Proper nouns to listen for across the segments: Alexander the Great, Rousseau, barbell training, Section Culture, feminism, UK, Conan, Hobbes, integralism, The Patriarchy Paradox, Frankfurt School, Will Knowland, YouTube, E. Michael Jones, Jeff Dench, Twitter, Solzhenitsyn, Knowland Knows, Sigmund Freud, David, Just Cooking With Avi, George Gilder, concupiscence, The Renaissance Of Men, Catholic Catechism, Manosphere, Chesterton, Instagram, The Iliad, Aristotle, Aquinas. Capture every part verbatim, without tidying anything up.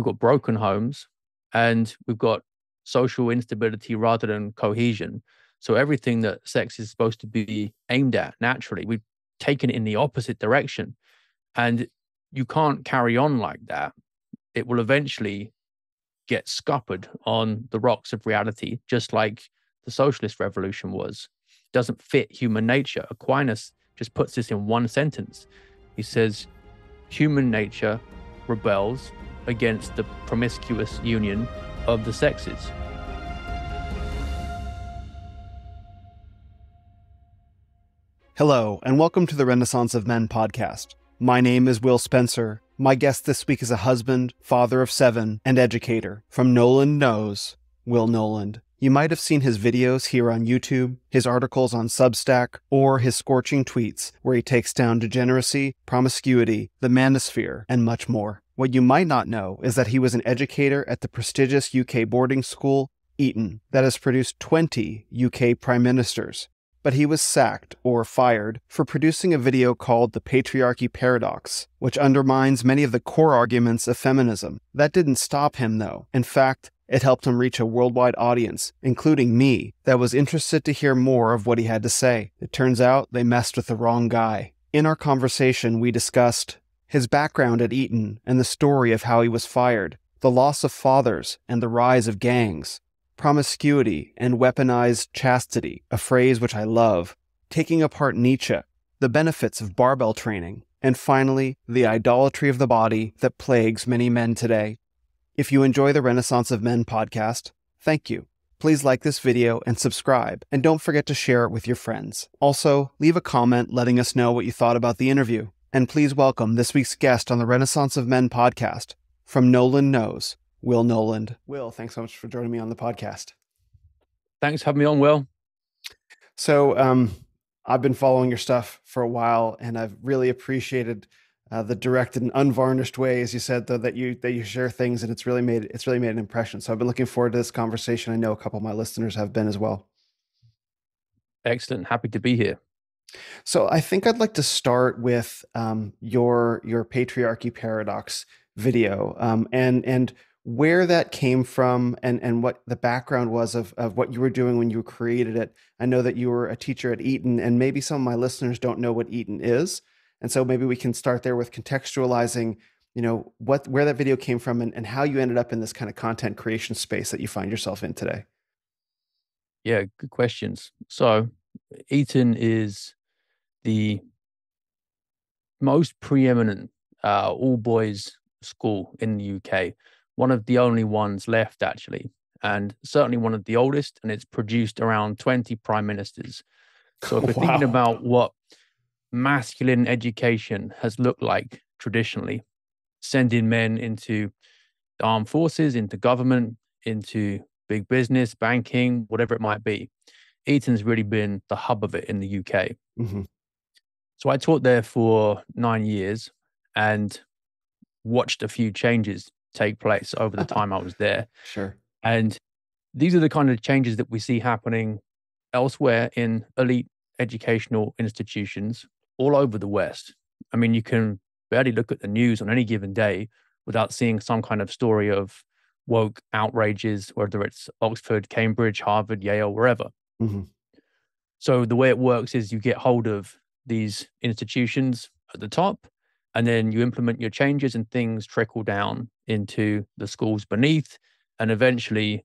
we've got broken homes, and we've got social instability rather than cohesion. So everything that sex is supposed to be aimed at naturally, we've taken it in the opposite direction. And you can't carry on like that. It will eventually get scuppered on the rocks of reality, just like the socialist revolution was. It doesn't fit human nature. Aquinas just puts this in one sentence. He says, human nature rebels against the promiscuous union of the sexes. Hello, and welcome to the Renaissance of Men podcast. My name is Will Spencer. My guest this week is a husband, father of seven, and educator. From Knowland Knows, Will Knowland. You might have seen his videos here on YouTube, his articles on Substack, or his scorching tweets where he takes down degeneracy, promiscuity, the manosphere, and much more. What you might not know is that he was an educator at the prestigious U K boarding school, Eton, that has produced twenty U K prime ministers. But he was sacked, or fired, for producing a video called The Patriarchy Paradox, which undermines many of the core arguments of feminism. That didn't stop him, though. In fact, it helped him reach a worldwide audience, including me, that was interested to hear more of what he had to say. It turns out they messed with the wrong guy. In our conversation, we discussed his background at Eton and the story of how he was fired, the loss of fathers and the rise of gangs, promiscuity and weaponized chastity, a phrase which I love, taking apart Nietzsche, the benefits of barbell training, and finally, the idolatry of the body that plagues many men today. If you enjoy the Renaissance of Men podcast, thank you. Please like this video and subscribe, and don't forget to share it with your friends. Also, leave a comment letting us know what you thought about the interview. And please welcome this week's guest on the Renaissance of Men podcast, from Knowland Knows, Will Knowland. Will, thanks so much for joining me on the podcast. Thanks for having me on, Will. So um, I've been following your stuff for a while, and I've really appreciated uh, the direct and unvarnished way, as you said, though, that you that you share things, and it's really made it's really made an impression. So I've been looking forward to this conversation. I know a couple of my listeners have been as well. Excellent. Happy to be here. So I think I'd like to start with um, your your Patriarchy Paradox video, um, and and. where that came from, and, and what the background was of, of what you were doing when you created it. I know that you were a teacher at Eton, and maybe some of my listeners don't know what Eton is. And so maybe we can start there with contextualizing, you know, what where that video came from and, and how you ended up in this kind of content creation space that you find yourself in today. Yeah, good questions. So Eton is the most preeminent uh, all-boys school in the U K. One of the only ones left, actually, and certainly one of the oldest, and it's produced around twenty prime ministers. So if we're wow. thinking about what masculine education has looked like traditionally, sending men into the armed forces, into government, into big business, banking, whatever it might be, Eton's really been the hub of it in the U K. Mm-hmm. So I taught there for nine years and watched a few changes take place over the time I was there. Sure. And these are the kind of changes that we see happening elsewhere in elite educational institutions all over the West. I mean, you can barely look at the news on any given day without seeing some kind of story of woke outrages, whether it's Oxford, Cambridge, Harvard, Yale, wherever. Mm-hmm. So the way it works is you get hold of these institutions at the top, and then you implement your changes and things trickle down into the schools beneath, and eventually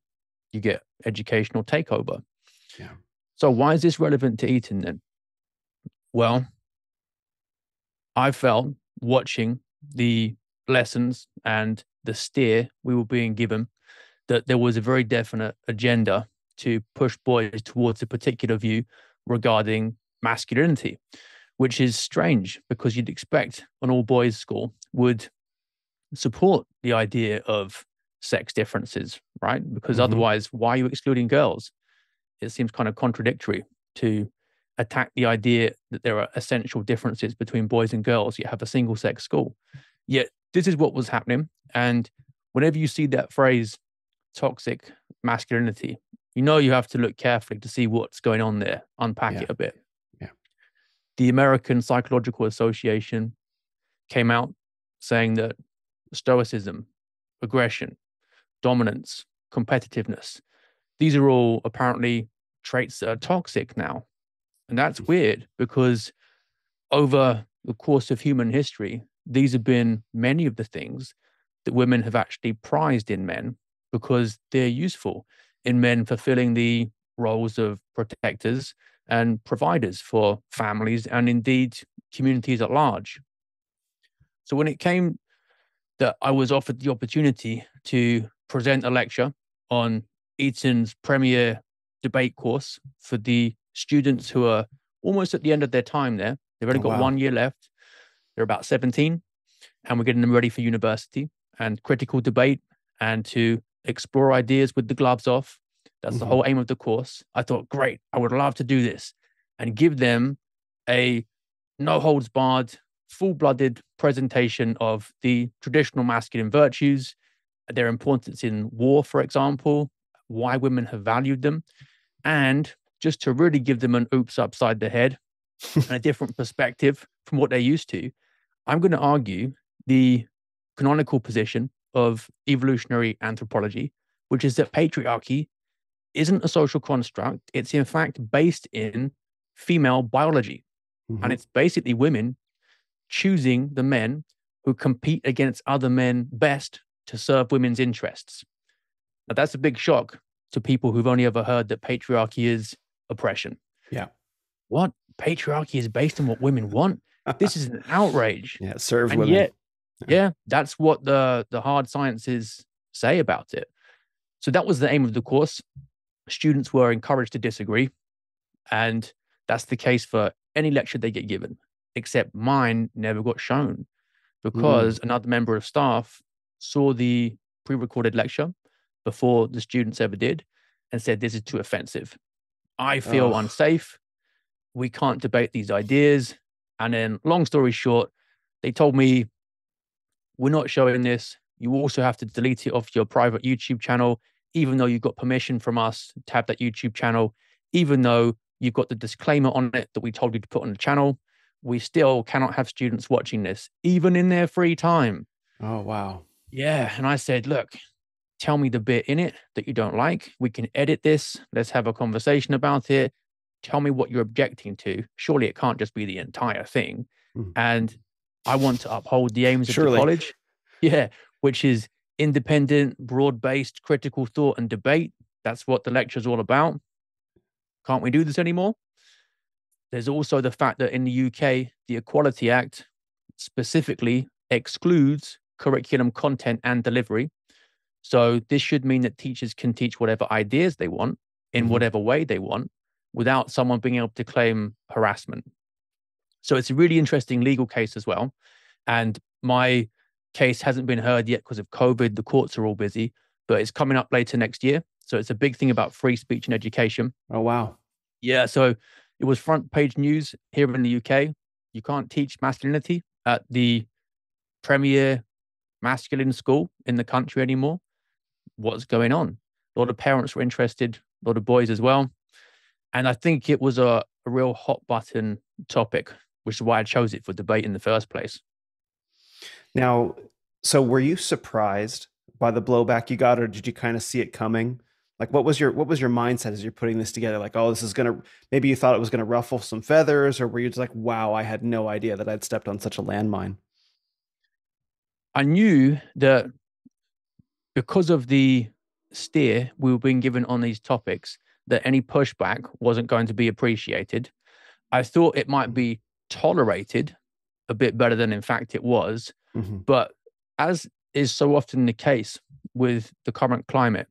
you get educational takeover. Yeah. So why is this relevant to Eton then? Well, I felt watching the lessons and the steer we were being given that there was a very definite agenda to push boys towards a particular view regarding masculinity, which is strange because you'd expect an all-boys school would support the idea of sex differences, right? Because mm-hmm. otherwise, why are you excluding girls? It seems kind of contradictory to attack the idea that there are essential differences between boys and girls, yet have a single-sex school. Yet this is what was happening. And whenever you see that phrase, toxic masculinity, you know you have to look carefully to see what's going on there, unpack yeah. it a bit. The American Psychological Association came out saying that Stoicism aggression, dominance, competitiveness. These are all apparently traits that are toxic now. And that's weird because over the course of human history, these have been many of the things that women have actually prized in men because they're useful in men fulfilling the roles of protectors and providers for families and indeed communities at large. So when it came that I was offered the opportunity to present a lecture on Eton's premier debate course for the students who are almost at the end of their time there, they've only got wow. one year left, they're about seventeen, and we're getting them ready for university and critical debate and to explore ideas with the gloves off. That's mm-hmm. the whole aim of the course. I thought, great, I would love to do this and give them a no-holds-barred, full-blooded presentation of the traditional masculine virtues, their importance in war, for example, why women have valued them, and just to really give them an oops upside the head and a different perspective from what they're used to. I'm going to argue the canonical position of evolutionary anthropology, which is that patriarchy isn't a social construct. It's in fact based in female biology. Mm-hmm. And it's basically women choosing the men who compete against other men best to serve women's interests. Now, that's a big shock to people who've only ever heard that patriarchy is oppression. Yeah. What? Patriarchy is based on what women want? This is an outrage. Yeah, serve women. Yet, yeah. yeah, that's what the, the hard sciences say about it. So that was the aim of the course. Students were encouraged to disagree. And that's the case for any lecture they get given, except mine never got shown because mm. another member of staff saw the pre-recorded lecture before the students ever did and said, this is too offensive. I feel oh. unsafe. We can't debate these ideas. And then long story short, they told me, we're not showing this. You also have to delete it off your private YouTube channel, even though you got permission from us to have that YouTube channel, even though you've got the disclaimer on it that we told you to put on the channel. We still cannot have students watching this, even in their free time. Oh, wow. Yeah. And I said, look, tell me the bit in it that you don't like. We can edit this. Let's have a conversation about it. Tell me what you're objecting to. Surely it can't just be the entire thing. Mm. And I want to uphold the aims Surely. of the college. Yeah. Which is independent, broad-based, critical thought and debate. That's what the lecture's all about. Can't we do this anymore? There's also the fact that in the U K, the Equality Act specifically excludes curriculum content and delivery. So this should mean that teachers can teach whatever ideas they want in whatever way they want without someone being able to claim harassment. So it's a really interesting legal case as well. And my case hasn't been heard yet because of COVID. The courts are all busy, but it's coming up later next year. So it's a big thing about free speech and education. Oh, wow. Yeah, so it was front page news here in the U K. You can't teach masculinity at the premier masculine school in the country anymore. What's going on? A lot of parents were interested, a lot of boys as well. And I think it was a, a real hot button topic, which is why I chose it for debate in the first place. Now, so were you surprised by the blowback you got, or did you kind of see it coming? Like, what was your what was your mindset as you're putting this together? Like, oh, this is going to, maybe you thought it was going to ruffle some feathers, or were you just like, wow, I had no idea that I'd stepped on such a landmine? I knew that because of the steer we were being given on these topics, that any pushback wasn't going to be appreciated. I thought it might be tolerated a bit better than in fact it was. Mm-hmm. But as is so often the case with the current climate,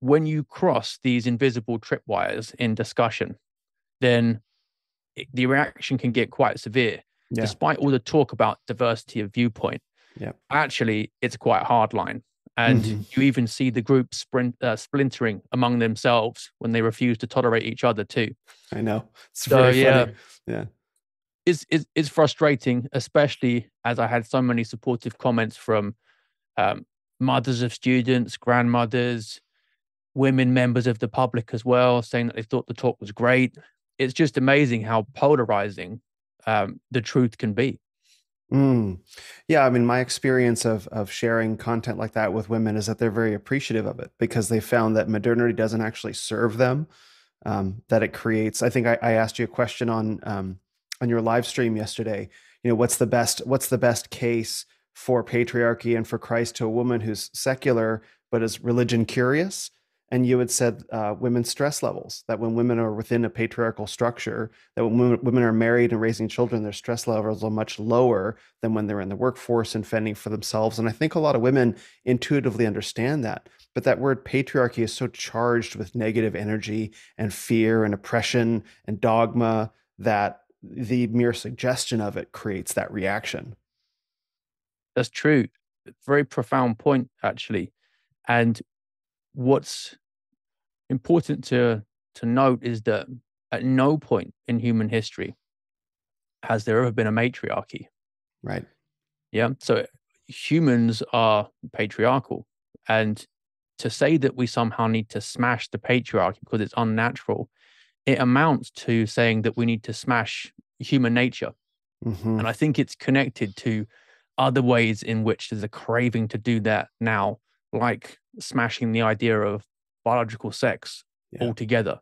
when you cross these invisible tripwires in discussion, then it, the reaction can get quite severe, yeah. despite all the talk about diversity of viewpoint. Yeah. Actually, it's quite hardline. And mm-hmm. you even see the group sprint, uh, splintering among themselves when they refuse to tolerate each other too. I know. It's so, very yeah, funny. Yeah. It's, it's, it's frustrating, especially as I had so many supportive comments from um, mothers of students, grandmothers, women members of the public as well, saying that they thought the talk was great. It's just amazing how polarizing um, the truth can be. Mm. Yeah, I mean, my experience of of sharing content like that with women is that they're very appreciative of it because they found that modernity doesn't actually serve them, um, that it creates. I think I, I asked you a question on um, on your live stream yesterday. You know, what's the best what's the best case for patriarchy and for Christ to a woman who's secular but is religion curious? And you had said uh, women's stress levels, that when women are within a patriarchal structure, that when women are married and raising children, their stress levels are much lower than when they're in the workforce and fending for themselves. And I think a lot of women intuitively understand that. But that word patriarchy is so charged with negative energy and fear and oppression and dogma that the mere suggestion of it creates that reaction. That's true. Very profound point, actually. And what's important to to note is that at no point in human history has there ever been a matriarchy. Right. Yeah. So humans are patriarchal. And to say that we somehow need to smash the patriarchy because it's unnatural, it amounts to saying that we need to smash human nature. Mm-hmm. And I think it's connected to other ways in which there's a craving to do that now, like smashing the idea of biological sex yeah. altogether.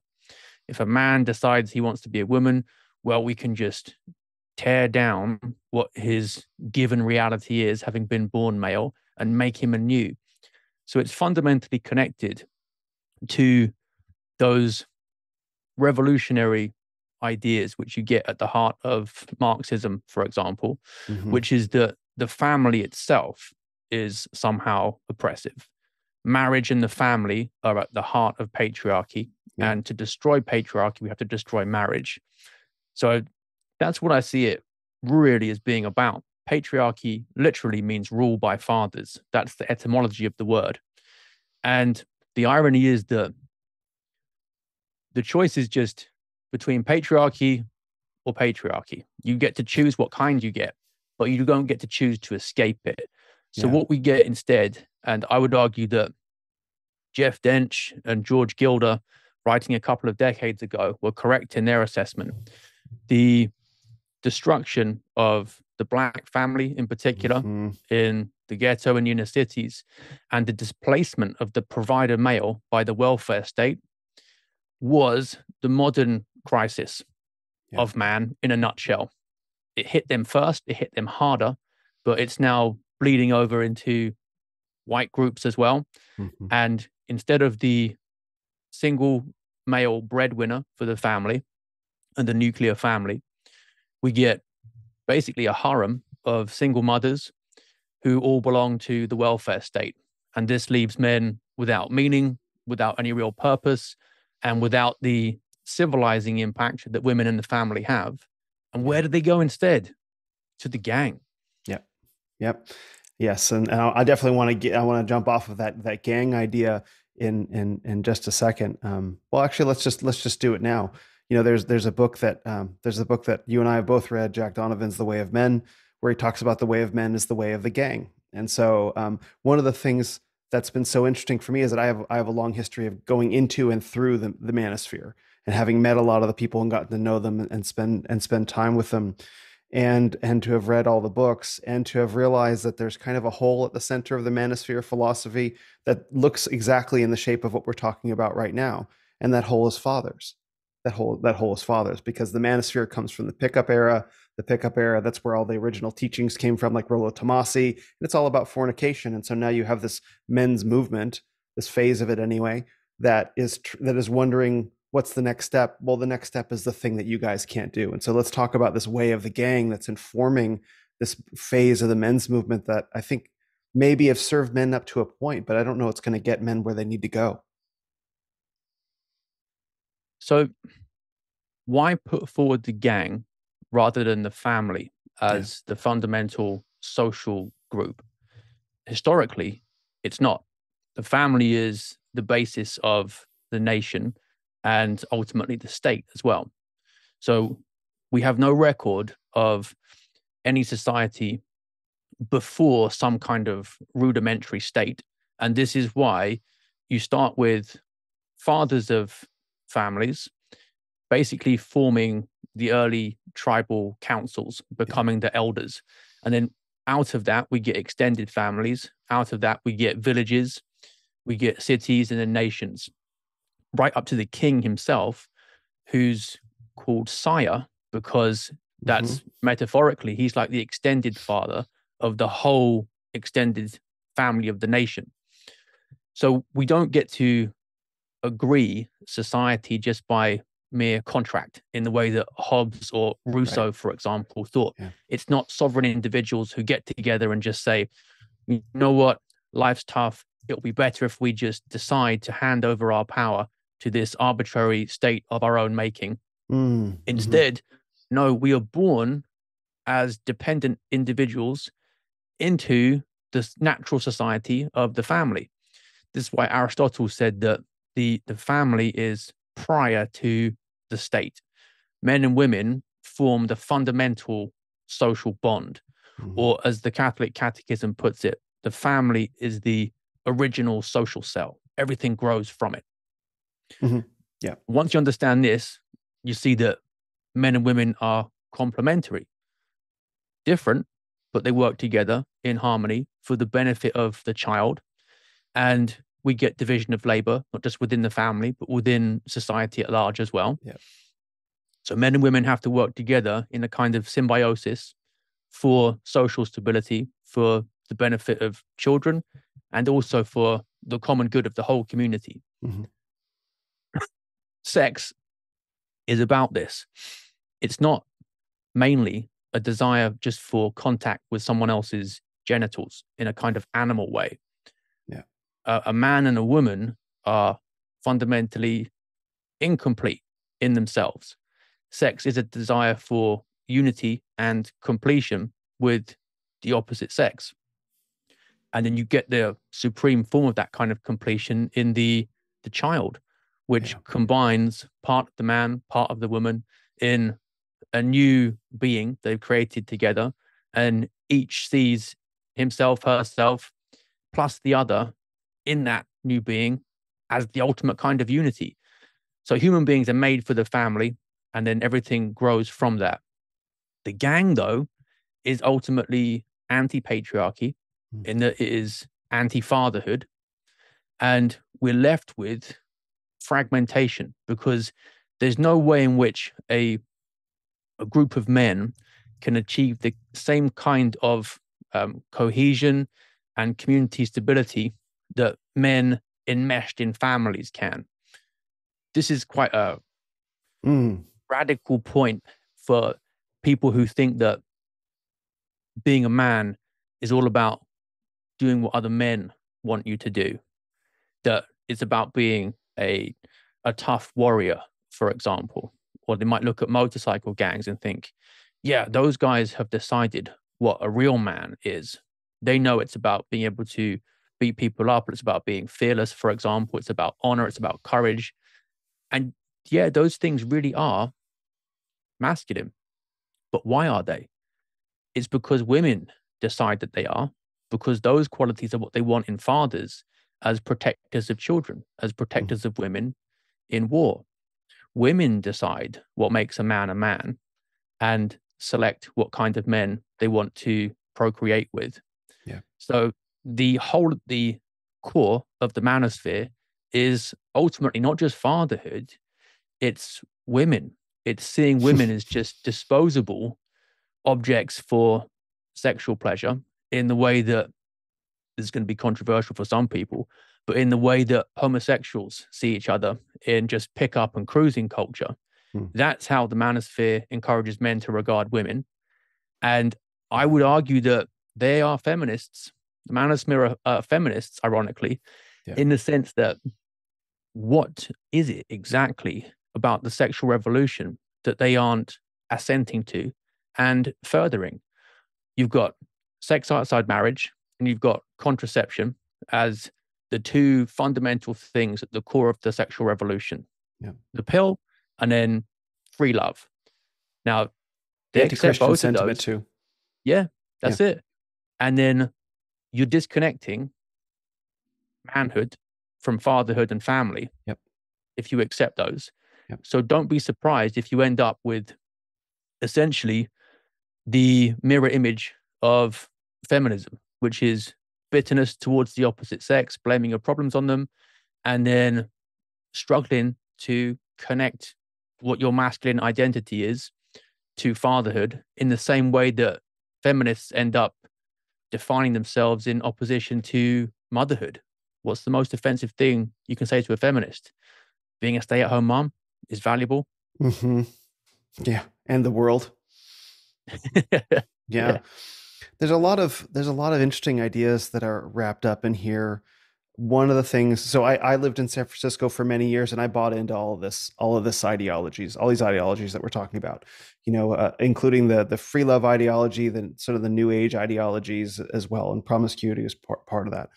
If a man decides he wants to be a woman, well, we can just tear down what his given reality is, having been born male, and make him anew. So it's fundamentally connected to those revolutionary ideas which you get at the heart of Marxism, for example, mm-hmm. which is that the family itself is somehow oppressive. Marriage and the family are at the heart of patriarchy. Yeah. And to destroy patriarchy, we have to destroy marriage. So that's what I see it really as being about. Patriarchy literally means rule by fathers. That's the etymology of the word. And the irony is that the choice is just between patriarchy or patriarchy. You get to choose what kind you get, but you don't get to choose to escape it. So yeah. what we get instead, and I would argue that Jeff Dench and George Gilder, writing a couple of decades ago, were correct in their assessment. The destruction of the Black family in particular mm-hmm. in the ghetto and inner cities, and the displacement of the provider male by the welfare state was the modern crisis yeah. of man in a nutshell. It hit them first, it hit them harder, but it's now bleeding over into white groups as well. Mm-hmm. And instead of the single male breadwinner for the family and the nuclear family, we get basically a harem of single mothers who all belong to the welfare state. And this leaves men without meaning, without any real purpose, and without the civilizing impact that women and the family have. And where do they go instead? To the gang. Yep. Yep. Yes, and, and I definitely want to get. I want to jump off of that that gang idea in in in just a second. Um, well, actually, let's just let's just do it now. You know, there's there's a book that um, there's a book that you and I have both read, Jack Donovan's The Way of Men, where he talks about the way of men is the way of the gang. And so, um, one of the things that's been so interesting for me is that I have I have a long history of going into and through the, the manosphere and having met a lot of the people and gotten to know them and spend and spend time with them. And and to have read all the books and to have realized that there's kind of a hole at the center of the manosphere philosophy that looks exactly in the shape of what we're talking about right now. And that hole is fathers. That hole, that hole is fathers, because the manosphere comes from the pickup era. The pickup era, that's where all the original teachings came from, like Rollo Tomasi. And it's all about fornication. And so now you have this men's movement, this phase of it anyway, that is tr- that is wondering, what's the next step? Well, the next step is the thing that you guys can't do. And so let's talk about this way of the gang that's informing this phase of the men's movement that I think maybe have served men up to a point, but I don't know it's going to get men where they need to go. So why put forward the gang rather than the family as yeah. the fundamental social group? Historically, it's not. The family is the basis of the nation, and ultimately the state as well. So we have no record of any society before some kind of rudimentary state. And this is why you start with fathers of families basically forming the early tribal councils, becoming the elders. And then out of that, we get extended families. Out of that, we get villages, we get cities, and then nations, right up to the king himself, who's called sire, because that's mm-hmm. metaphorically, he's like the extended father of the whole extended family of the nation. So we don't get to agree society just by mere contract in the way that Hobbes or Rousseau, right. for example, thought. Yeah. It's not sovereign individuals who get together and just say, you know what, life's tough. It'll be better if we just decide to hand over our power to this arbitrary state of our own making. Mm. Instead, mm-hmm. no, we are born as dependent individuals into this natural society of the family. This is why Aristotle said that the, the family is prior to the state. Men and women form the fundamental social bond, mm-hmm. or as the Catholic Catechism puts it, the family is the original social cell. Everything grows from it. Mm-hmm. Yeah. Once you understand this, you see that men and women are complementary, different, but they work together in harmony for the benefit of the child. And we get division of labor, not just within the family, but within society at large as well. Yeah. So men and women have to work together in a kind of symbiosis for social stability, for the benefit of children, and also for the common good of the whole community. Mm-hmm. Sex is about this. It's not mainly a desire just for contact with someone else's genitals in a kind of animal way. Yeah. Uh, a man and a woman are fundamentally incomplete in themselves. Sex is a desire for unity and completion with the opposite sex. And then you get the supreme form of that kind of completion in the, the child, which yeah. combines part of the man, part of the woman in a new being they've created together. And each sees himself, herself, plus the other in that new being as the ultimate kind of unity. So human beings are made for the family, and then everything grows from that. The gang, though, is ultimately anti-patriarchy, in that it is anti-fatherhood, and we're left with fragmentation, because there's no way in which a a group of men can achieve the same kind of um, cohesion and community stability that men enmeshed in families can. This is quite a mm. radical point for people who think that being a man is all about doing what other men want you to do, that it's about being a a tough warrior, for example. Or they might look at motorcycle gangs and think, yeah, those guys have decided what a real man is. They know it's about being able to beat people up. It's about being fearless, for example. It's about honor. It's about courage. And yeah, those things really are masculine. But why are they? It's because women decide that they are, because those qualities are what they want in fathers as protectors of children, as protectors mm-hmm. of women in war. Women decide what makes a man a man and select what kind of men they want to procreate with. Yeah. So the whole, the core of the manosphere is ultimately not just fatherhood, it's women. It's seeing women as just disposable objects for sexual pleasure, in the way that, this is going to be controversial for some people, but in the way that homosexuals see each other in just pickup and cruising culture. Mm. That's how the manosphere encourages men to regard women. And I would argue that they are feminists. The manosphere are, are feminists, ironically, yeah. in the sense that what is it exactly about the sexual revolution that they aren't assenting to and furthering? You've got sex outside marriage, and you've got contraception as the two fundamental things at the core of the sexual revolution. Yeah. The pill, and then free love. Now, they yeah, accept both of those. Too. Yeah, that's yeah. it. And then you're disconnecting manhood from fatherhood and family yep. if you accept those. Yep. So don't be surprised if you end up with essentially the mirror image of feminism, which is bitterness towards the opposite sex, blaming your problems on them, and then struggling to connect what your masculine identity is to fatherhood, in the same way that feminists end up defining themselves in opposition to motherhood. What's the most offensive thing you can say to a feminist? Being a stay-at-home mom is valuable. Mm-hmm. Yeah. And the world. yeah. yeah. There's a lot of, there's a lot of interesting ideas that are wrapped up in here. One of the things, so I, I lived in San Francisco for many years, and I bought into all of this, all of this ideologies, all these ideologies that we're talking about, you know, uh, including the the free love ideology, the sort of the New Age ideologies as well, and promiscuity is part, part of that.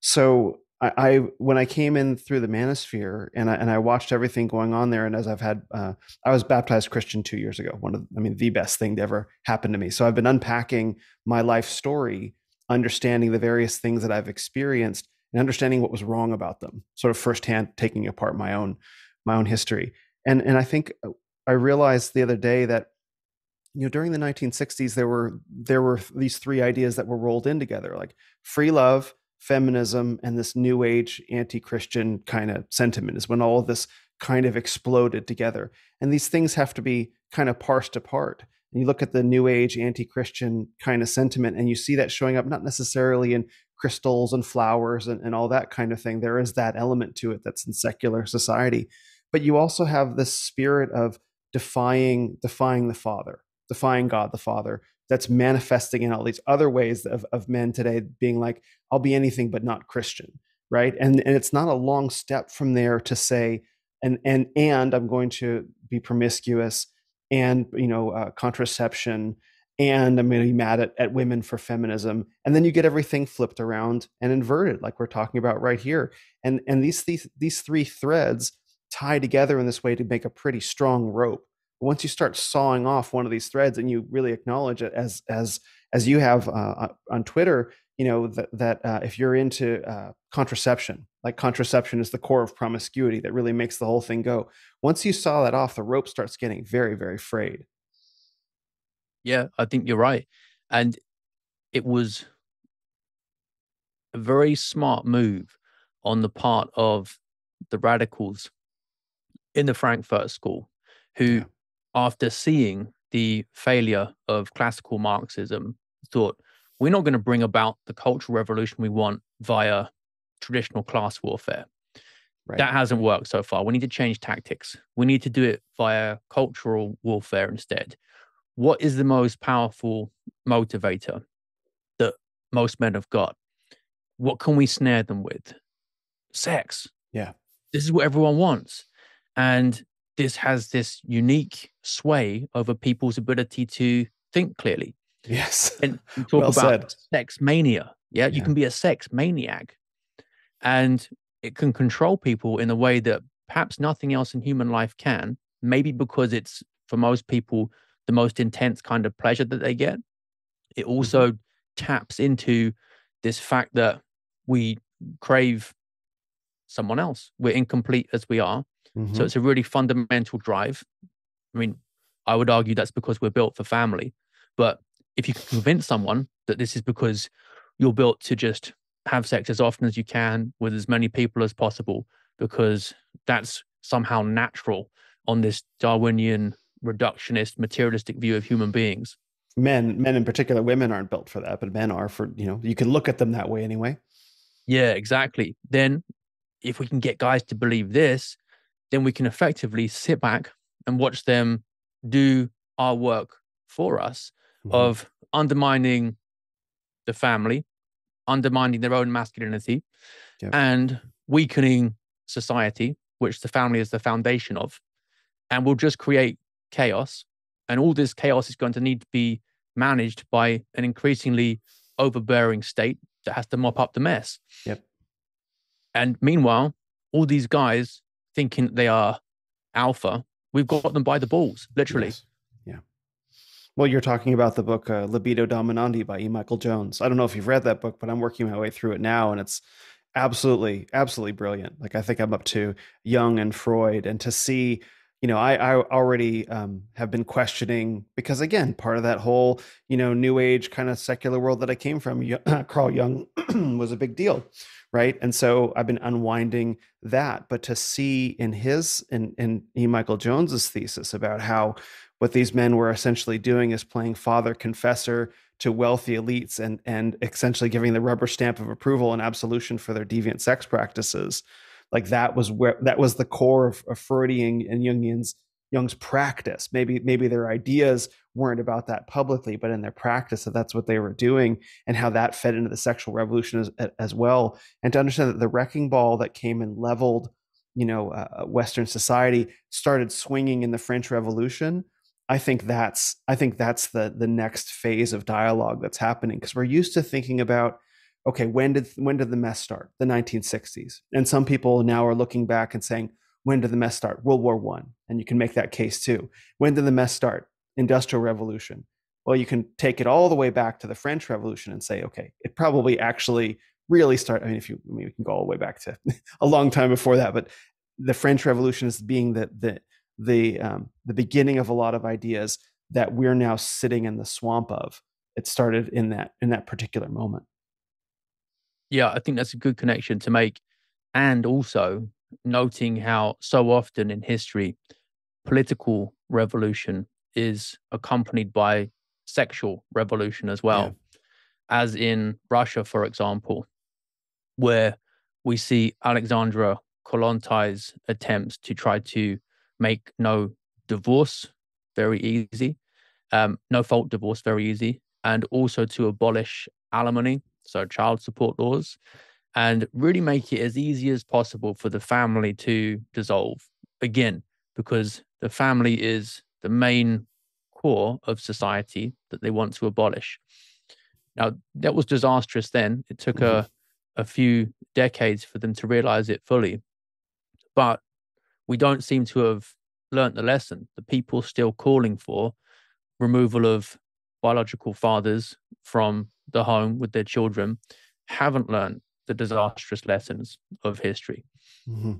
So I, I, when I came in through the manosphere, and I and I watched everything going on there, and as I've had, uh, I was baptized Christian two years ago. One of, I mean, the best thing to ever happen to me. So I've been unpacking my life story, understanding the various things that I've experienced, and understanding what was wrong about them, sort of firsthand, taking apart my own, my own history. And and I think I realized the other day that, you know, during the nineteen sixties, there were there were these three ideas that were rolled in together, like free love, feminism, and this New Age anti-Christian kind of sentiment is when all of this kind of exploded together. And these things have to be kind of parsed apart. And you look at the New Age anti-Christian kind of sentiment, and you see that showing up not necessarily in crystals and flowers and, and all that kind of thing. There is that element to it that's in secular society, but you also have this spirit of defying, defying the Father, defying God the Father, that's manifesting in all these other ways of, of men today being like, I'll be anything but not Christian, right? And and it's not a long step from there to say, and and and I'm going to be promiscuous, and you know, uh, contraception. And I'm going to be mad at, at women for feminism. And then you get everything flipped around and inverted, like we're talking about right here. And, and these, these, these three threads tie together in this way to make a pretty strong rope. But once you start sawing off one of these threads and you really acknowledge it, as, as, as you have uh, on Twitter, you know, that, that uh, if you're into uh, contraception, like contraception is the core of promiscuity that really makes the whole thing go. Once you saw that off, the rope starts getting very, very frayed. Yeah, I think you're right. And it was a very smart move on the part of the radicals in the Frankfurt School, who, yeah. after seeing the failure of classical Marxism, thought, we're not going to bring about the cultural revolution we want via traditional class warfare. Right. That hasn't worked so far. We need to change tactics. We need to do it via cultural warfare instead. What is the most powerful motivator that most men have got? What can we snare them with? Sex. Yeah. This is what everyone wants. And this has this unique sway over people's ability to think clearly. Yes. And talk well about said. sex mania. Yeah? yeah. You can be a sex maniac, and it can control people in a way that perhaps nothing else in human life can, maybe because it's, for most people, the most intense kind of pleasure that they get. It also mm-hmm. taps into this fact that we crave someone else. We're incomplete as we are. Mm-hmm. So it's a really fundamental drive. I mean, I would argue that's because we're built for family. But if you can convince someone that this is because you're built to just have sex as often as you can with as many people as possible, because that's somehow natural on this Darwinian reductionist, materialistic view of human beings. Men, men in particular, women aren't built for that, but men are for, you know, you can look at them that way anyway. Yeah, exactly. Then if we can get guys to believe this, then we can effectively sit back and watch them do our work for us mm-hmm. of undermining the family, undermining their own masculinity, yep. and weakening society, which the family is the foundation of. And we'll just create chaos, and all this chaos is going to need to be managed by an increasingly overbearing state that has to mop up the mess. Yep. And meanwhile, all these guys thinking they are alpha, we've got them by the balls, literally. Yes. Yeah. Well, you're talking about the book uh, Libido Dominandi by E. Michael Jones. I don't know if you've read that book, but I'm working my way through it now, and it's absolutely, absolutely brilliant. Like I think I'm up to Jung and Freud, and to see you know, I, I already um, have been questioning, because again, part of that whole, you know, new age kind of secular world that I came from, Carl Jung was a big deal, right? And so I've been unwinding that, but to see in his, in, in E. Michael Jones's thesis about how what these men were essentially doing is playing father confessor to wealthy elites and, and essentially giving the rubber stamp of approval and absolution for their deviant sex practices. Like that was where, that was the core of, of Freudian and Jungian's, Jung's practice. Maybe, maybe their ideas weren't about that publicly, but in their practice, that that's what they were doing, and how that fed into the sexual revolution as, as well. And to understand that the wrecking ball that came and leveled, you know, uh, Western society started swinging in the French Revolution. I think that's, I think that's the, the next phase of dialogue that's happening, because we're used to thinking about, okay, when did, when did the mess start? The nineteen sixties. And some people now are looking back and saying, when did the mess start? World War One. And you can make that case too. When did the mess start? Industrial Revolution. Well, you can take it all the way back to the French Revolution and say, okay, it probably actually really started. I mean, if you, I mean, we can go all the way back to a long time before that, but the French Revolution is being the, the, the, um, the beginning of a lot of ideas that we're now sitting in the swamp of. It started in that, in that particular moment. Yeah, I think that's a good connection to make. And also noting how so often in history, political revolution is accompanied by sexual revolution as well, yeah. As in Russia, for example, where we see Alexandra Kollontai attempts to try to make no divorce very easy, um, no fault divorce very easy, and also to abolish alimony, so child support laws, and really make it as easy as possible for the family to dissolve. Again, because the family is the main core of society that they want to abolish. Now, that was disastrous then. It took mm-hmm. a, a few decades for them to realize it fully. But we don't seem to have learned the lesson. The people still calling for removal of biological fathers from the home with their children haven't learned the disastrous lessons of history. Mm-hmm.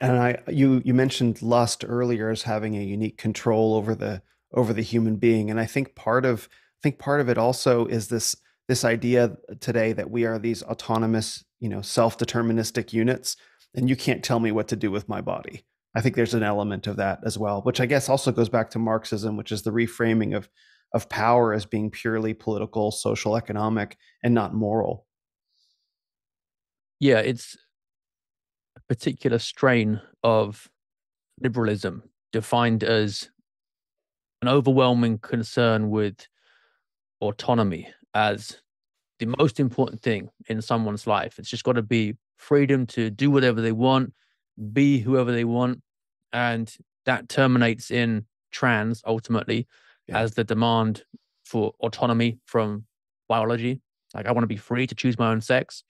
And I, you, you mentioned lust earlier as having a unique control over the, over the human being. And I think part of, I think part of it also is this, this idea today that we are these autonomous, you know, self-deterministic units, and you can't tell me what to do with my body. I think there's an element of that as well, which I guess also goes back to Marxism, which is the reframing of, of power as being purely political, social, economic, and not moral. Yeah, it's a particular strain of liberalism, defined as an overwhelming concern with autonomy as the most important thing in someone's life. It's just got to be freedom to do whatever they want, be whoever they want, and that terminates in trans ultimately, yeah. As the demand for autonomy from biology. Like, I want to be free to choose my own sex.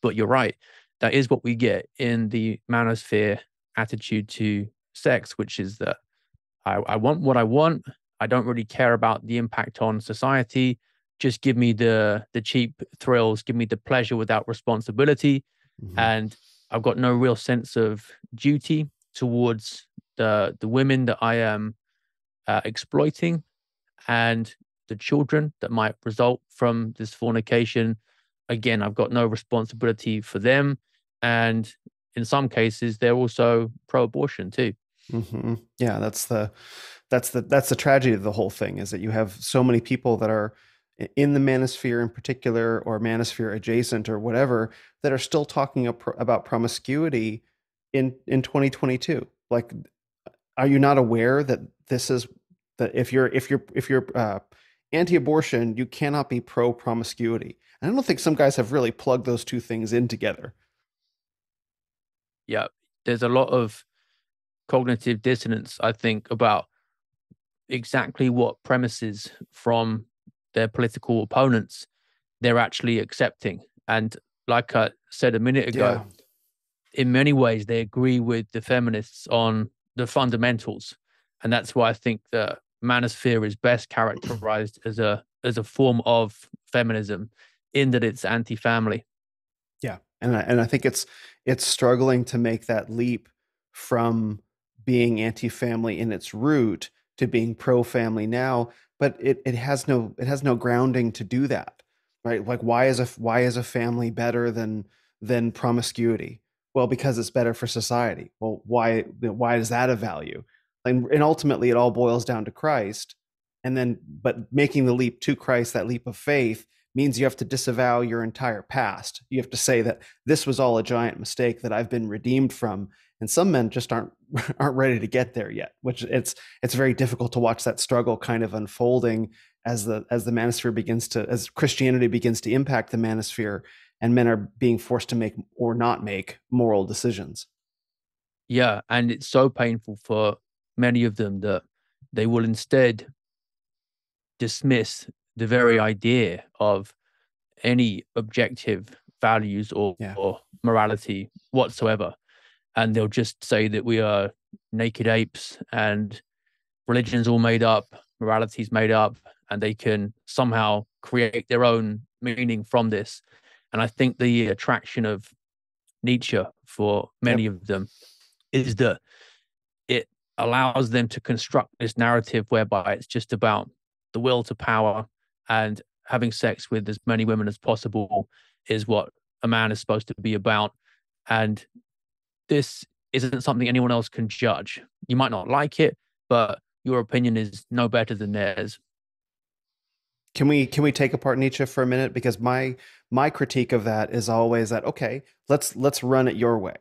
But you're right, that is what we get in the manosphere attitude to sex, which is that I, I want what I want. I don't really care about the impact on society. Just give me the the cheap thrills, give me the pleasure without responsibility. Mm-hmm. And I've got no real sense of duty towards the, the women that I am uh, exploiting and the children that might result from this fornication. Again, I've got no responsibility for them. And in some cases, they're also pro-abortion too. Mm-hmm. Yeah, that's the, that's the, that's the tragedy of the whole thing, is that you have so many people that are in the manosphere in particular, or manosphere adjacent or whatever, that are still talking about promiscuity in, in twenty twenty-two. Like, are you not aware that this is, that if you're, if you're, if you're uh, anti-abortion, you cannot be pro-promiscuity? And I don't think some guys have really plugged those two things in together. Yeah, there's a lot of cognitive dissonance, I think, about exactly what premises from their political opponents they're actually accepting. And like I said a minute ago, yeah. In many ways, they agree with the feminists on the fundamentals. And that's why I think the manosphere is best characterized as a as a form of feminism, in that it's anti-family. Yeah, and I, and I think it's it's struggling to make that leap from being anti-family in its root to being pro-family now, but it it has no it has no grounding to do that, right? Like why is a why is a family better than than promiscuity? Well, because it's better for society. Well, why why is that a value? And, and ultimately, it all boils down to Christ. And then, but making the leap to Christ, that leap of faith, means you have to disavow your entire past. You have to say that this was all a giant mistake that I've been redeemed from. And some men just aren't aren't ready to get there yet, which it's it's very difficult to watch that struggle kind of unfolding as the as the manosphere begins to as Christianity begins to impact the manosphere, and men are being forced to make or not make moral decisions. Yeah, and it's so painful for many of them that they will instead dismiss the very idea of any objective values or, yeah. or morality whatsoever. And they'll just say that we are naked apes and religion's all made up, morality's made up, and they can somehow create their own meaning from this. And I think the attraction of Nietzsche for many yep. of them is that it allows them to construct this narrative whereby it's just about the will to power, and having sex with as many women as possible is what a man is supposed to be about. And this isn't something anyone else can judge. You might not like it, but your opinion is no better than theirs. Can we can we take apart Nietzsche for a minute? Because my my critique of that is always that, okay, let's let's run it your way.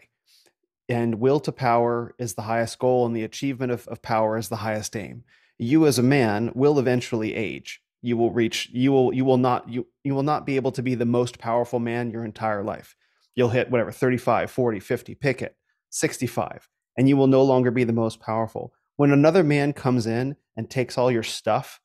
And will to power is the highest goal, and the achievement of, of power is the highest aim. You as a man will eventually age. You will reach, you will, you will not, you, you will not be able to be the most powerful man your entire life. You'll hit whatever, thirty-five, forty, fifty, pick it, sixty-five, and you will no longer be the most powerful. When another man comes in and takes all your stuff,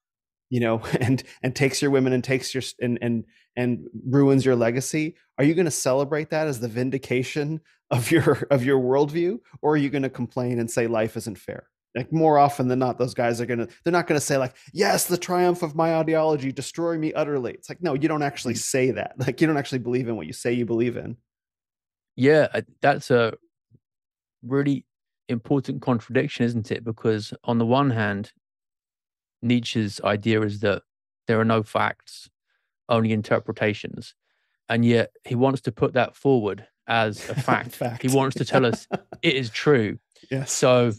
you know, and, and takes your women and takes your, and, and, and ruins your legacy, are you going to celebrate that as the vindication of your, of your worldview? Or are you going to complain and say life isn't fair? Like more often than not, those guys are going to, they're not going to say like, yes, the triumph of my ideology, destroy me utterly. It's like, no, you don't actually say that. Like you don't actually believe in what you say you believe in. Yeah, that's a really important contradiction, isn't it? Because on the one hand, Nietzsche's idea is that there are no facts, only interpretations. And yet he wants to put that forward as a fact. fact. He wants to tell us it is true. Yes. So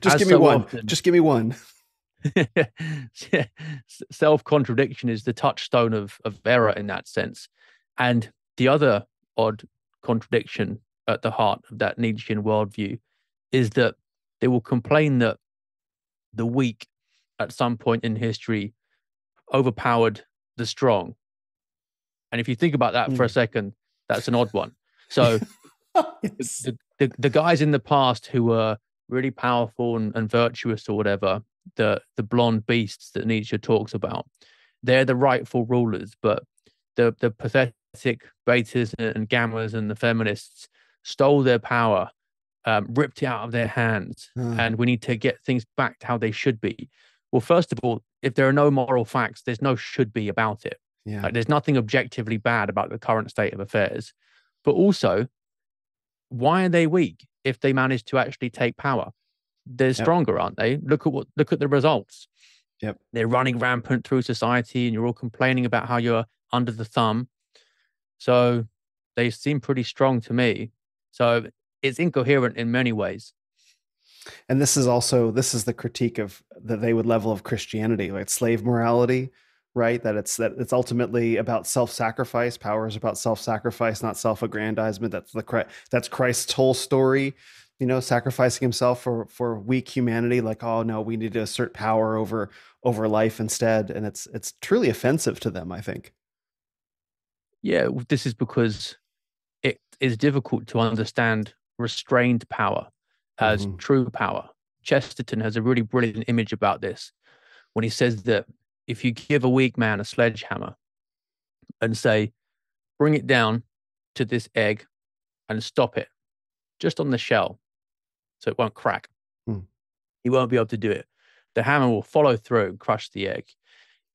just give me so one. Often, just give me one. Self-contradiction is the touchstone of, of error in that sense. And the other odd contradiction at the heart of that Nietzschean worldview is that they will complain that the weak at some point in history overpowered the strong. And if you think about that mm. for a second, that's an odd one. So yes. the, the, the guys in the past who were really powerful and, and virtuous or whatever, the, the blonde beasts that Nietzsche talks about, they're the rightful rulers, but the, the pathetic betas and gammas and the feminists stole their power, um, ripped it out of their hands, mm. and we need to get things back to how they should be. Well, first of all, if there are no moral facts, there's no should be about it. Yeah. Like, there's nothing objectively bad about the current state of affairs. But also, why are they weak if they manage to actually take power? They're yep. stronger, aren't they? Look at what look at the results. Yep. They're running rampant through society and you're all complaining about how you're under the thumb. So they seem pretty strong to me. So it's incoherent in many ways. And this is also this is the critique of that they would level of Christianity, like slave morality. Right, that it's that it's ultimately about self-sacrifice. Power is about self-sacrifice, not self-aggrandizement. That's the that's Christ's whole story, you know, sacrificing himself for for weak humanity. Like, oh no, we need to assert power over over life instead, and it's it's truly offensive to them, I think. Yeah, this is because it is difficult to understand restrained power as mm-hmm. true power. Chesterton has a really brilliant image about this when he says that if you give a weak man a sledgehammer and say, bring it down to this egg and stop it just on the shell so it won't crack, mm. he won't be able to do it. The hammer will follow through and crush the egg.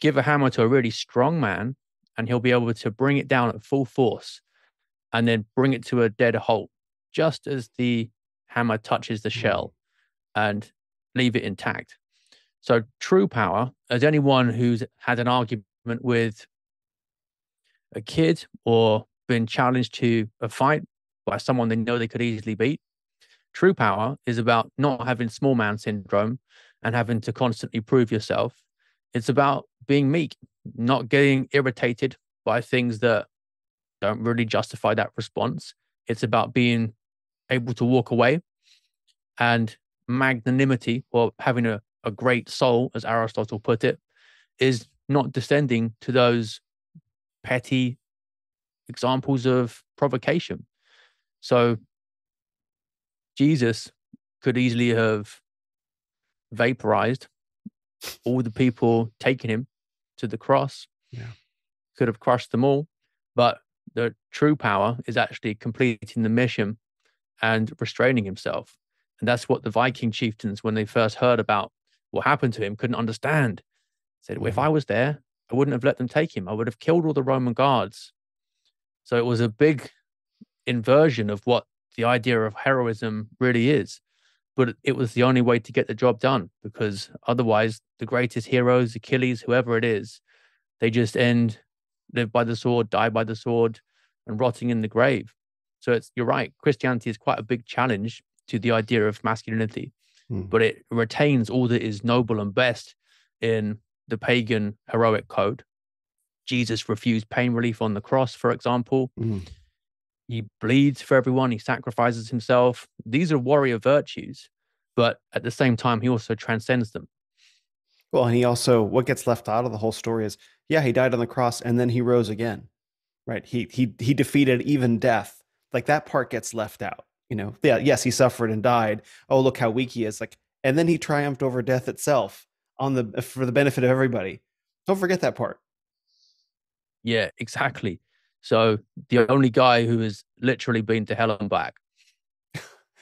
Give a hammer to a really strong man and he'll be able to bring it down at full force and then bring it to a dead halt just as the hammer touches the shell. and leave it intact. So true power, as anyone who's had an argument with a kid or been challenged to a fight by someone they know they could easily beat, true power is about not having small man syndrome and having to constantly prove yourself. It's about being meek, not getting irritated by things that don't really justify that response. It's about being able to walk away, and magnanimity, or having a, a great soul, as Aristotle put it, is not descending to those petty examples of provocation. So Jesus could easily have vaporized all the people taking him to the cross, yeah. could have crushed them all, but the true power is actually completing the mission and restraining himself. And that's what the Viking chieftains, when they first heard about what happened to him, couldn't understand. Said, well, if I was there, I wouldn't have let them take him. I would have killed all the Roman guards. So it was a big inversion of what the idea of heroism really is. But it was the only way to get the job done, because otherwise the greatest heroes, Achilles, whoever it is, they just end, live by the sword, die by the sword, and rotting in the grave. So it's, you're right, Christianity is quite a big challenge to the idea of masculinity, mm. but it retains all that is noble and best in the pagan heroic code. Jesus refused pain relief on the cross, for example. Mm. He bleeds for everyone. He sacrifices himself. These are warrior virtues, but at the same time, he also transcends them. Well, and he also, what gets left out of the whole story is, yeah, he died on the cross and then he rose again, right? He, he, he defeated even death. Like, that part gets left out, you know? Yeah, yes, he suffered and died. Oh, look how weak he is. Like, and then he triumphed over death itself on the, for the benefit of everybody. Don't forget that part. Yeah, exactly. So the only guy who has literally been to hell and back.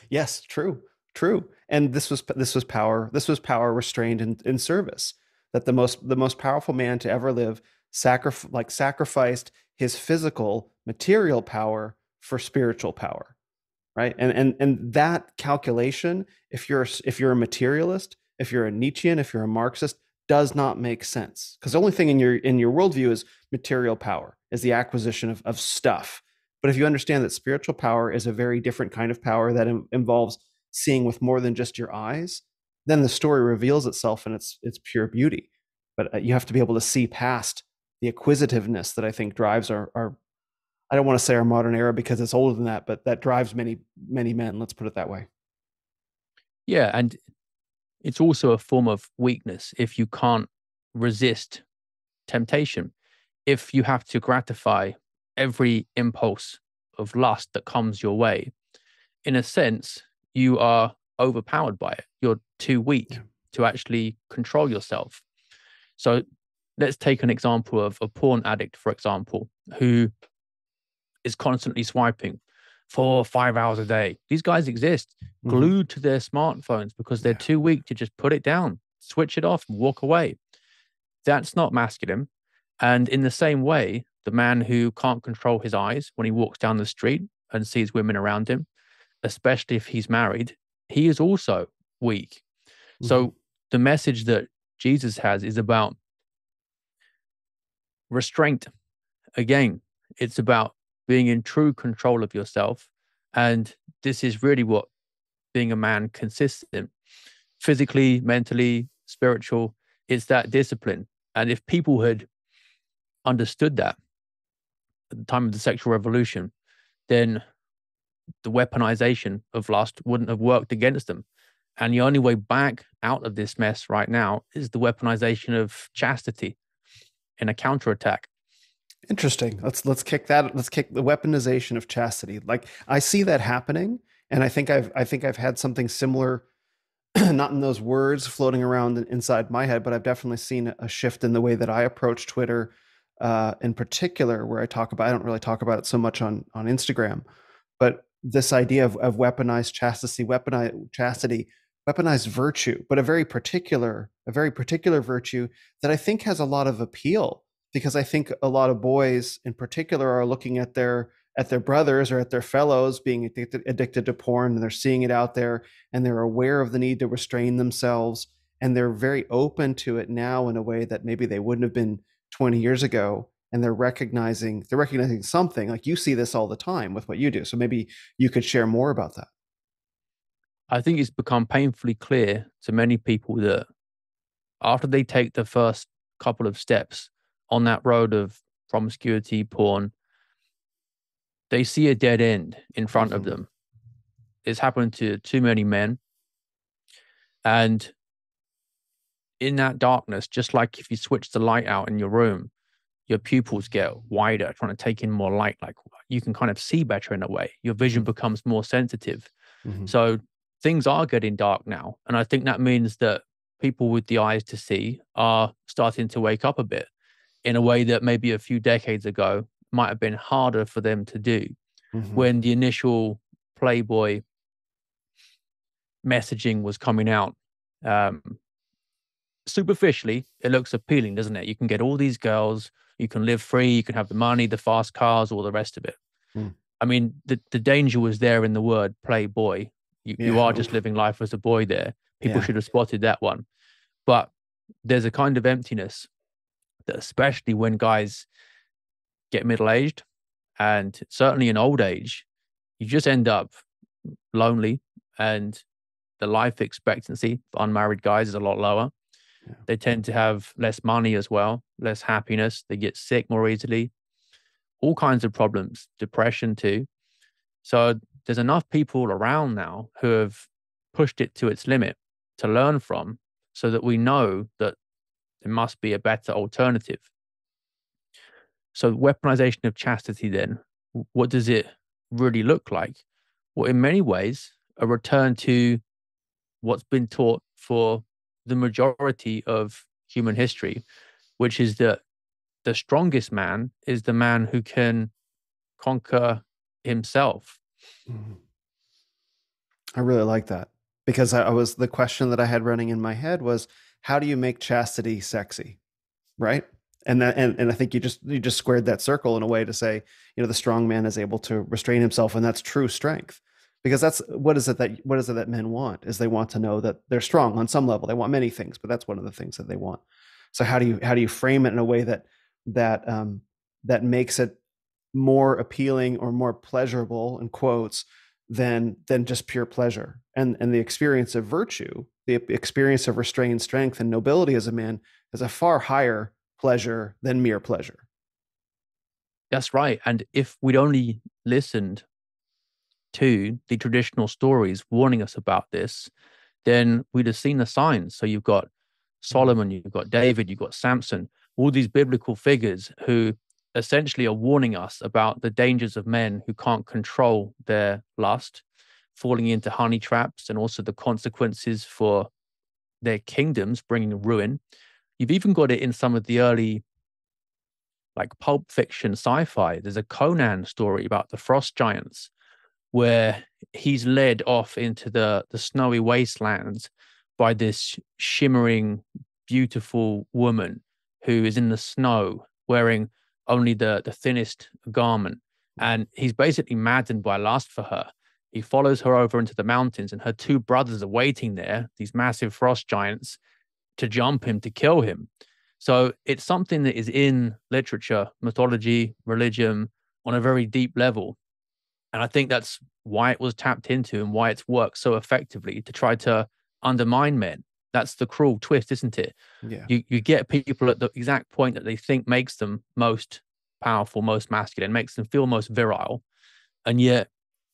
Yes, true, true. And this was this was power. This was power restrained in, in service. That the most the most powerful man to ever live sacrif like sacrificed his physical material power for spiritual power, right? And and and that calculation, if you're if you're a materialist, if you're a Nietzschean, if you're a Marxist, does not make sense, because the only thing in your in your worldview is material power, is the acquisition of, of stuff. But if you understand that spiritual power is a very different kind of power that im involves seeing with more than just your eyes, then the story reveals itself in its its pure beauty. But uh, you have to be able to see past the acquisitiveness that I think drives our our I don't want to say our modern era, because it's older than that, but that drives many many men. Let's put it that way. Yeah, and it's also a form of weakness if you can't resist temptation. If you have to gratify every impulse of lust that comes your way, in a sense, you are overpowered by it. You're too weak yeah. to actually control yourself. So let's take an example of a porn addict, for example, who is constantly swiping four, five hours a day. These guys exist, glued mm-hmm. to their smartphones, because they're yeah. too weak to just put it down, switch it off, and walk away. That's not masculine. And in the same way, the man who can't control his eyes when he walks down the street and sees women around him, especially if he's married, he is also weak. Mm-hmm. So the message that Jesus has is about restraint. Again, it's about being in true control of yourself. And this is really what being a man consists in. Physically, mentally, spiritual, it's that discipline. And if people had understood that at the time of the sexual revolution, then the weaponization of lust wouldn't have worked against them. And the only way back out of this mess right now is the weaponization of chastity in a counterattack. Interesting. Let's let's kick that. Let's kick the weaponization of chastity. Like, I see that happening, and I think I've I think I've had something similar, not in those words floating around inside my head, but I've definitely seen a shift in the way that I approach Twitter, uh, in particular, where I talk about. I don't really talk about it so much on on Instagram, but this idea of of weaponized chastity, weaponized chastity, weaponized virtue, but a very particular a very particular virtue that I think has a lot of appeal. Because I think a lot of boys in particular are looking at their at their brothers or at their fellows being addicted, addicted to porn, and they're seeing it out there, and they're aware of the need to restrain themselves, and they're very open to it now in a way that maybe they wouldn't have been twenty years ago. And they're recognizing, they're recognizing something. Like, you see this all the time with what you do. So maybe you could share more about that. I think it's become painfully clear to many people that after they take the first couple of steps on that road of promiscuity, porn, they see a dead end in front of them. It's happened to too many men. And in that darkness, just like if you switch the light out in your room, your pupils get wider, trying to take in more light. Like, you can kind of see better in a way. Your vision becomes more sensitive. Mm-hmm. So things are getting dark now. And I think that means that people with the eyes to see are starting to wake up a bit in a way that maybe a few decades ago might have been harder for them to do. Mm-hmm. When the initial Playboy messaging was coming out, um, superficially, it looks appealing, doesn't it? You can get all these girls, you can live free, you can have the money, the fast cars, all the rest of it. Mm. I mean, the, the danger was there in the word playboy. You, yeah. you are just living life as a boy there. People yeah. should have spotted that one. But there's a kind of emptiness that, especially when guys get middle-aged, and certainly in old age, you just end up lonely, and the life expectancy for unmarried guys is a lot lower. Yeah. They tend to have less money as well, less happiness. They get sick more easily, all kinds of problems, depression too. So there's enough people around now who have pushed it to its limit to learn from, so that we know that there must be a better alternative. So weaponization of chastity then, what does it really look like? Well, in many ways, a return to what's been taught for the majority of human history, which is that the strongest man is the man who can conquer himself. Mm-hmm. I really like that, because I was, the question that I had running in my head was, how do you make chastity sexy? Right. And that, and, and I think you just, you just squared that circle in a way to say, you know, the strong man is able to restrain himself, and that's true strength. Because that's, what is it that, what is it that men want? Is they want to know that they're strong on some level. They want many things, but that's one of the things that they want. So how do you, how do you frame it in a way that, that, um, that makes it more appealing or more pleasurable, in quotes, than, than just pure pleasure? And, and the experience of virtue, the experience of restrained strength and nobility as a man, is a far higher pleasure than mere pleasure. That's right. And if we'd only listened to the traditional stories warning us about this, then we'd have seen the signs. So you've got Solomon, you've got David, you've got Samson, all these biblical figures who essentially are warning us about the dangers of men who can't control their lust, falling into honey traps, and also the consequences for their kingdoms, bringing ruin. You've even got it in some of the early, like, pulp fiction sci-fi. There's a Conan story about the frost giants, where he's led off into the, the snowy wastelands by this shimmering, beautiful woman who is in the snow wearing only the, the thinnest garment. And he's basically maddened by lust for her. He follows her over into the mountains, and her two brothers are waiting there, these massive frost giants, to jump him, to kill him. So it's something that is in literature, mythology, religion, on a very deep level. And I think that's why it was tapped into, and why it's worked so effectively to try to undermine men. That's the cruel twist, isn't it? Yeah. You, you get people at the exact point that they think makes them most powerful, most masculine, makes them feel most virile. And yet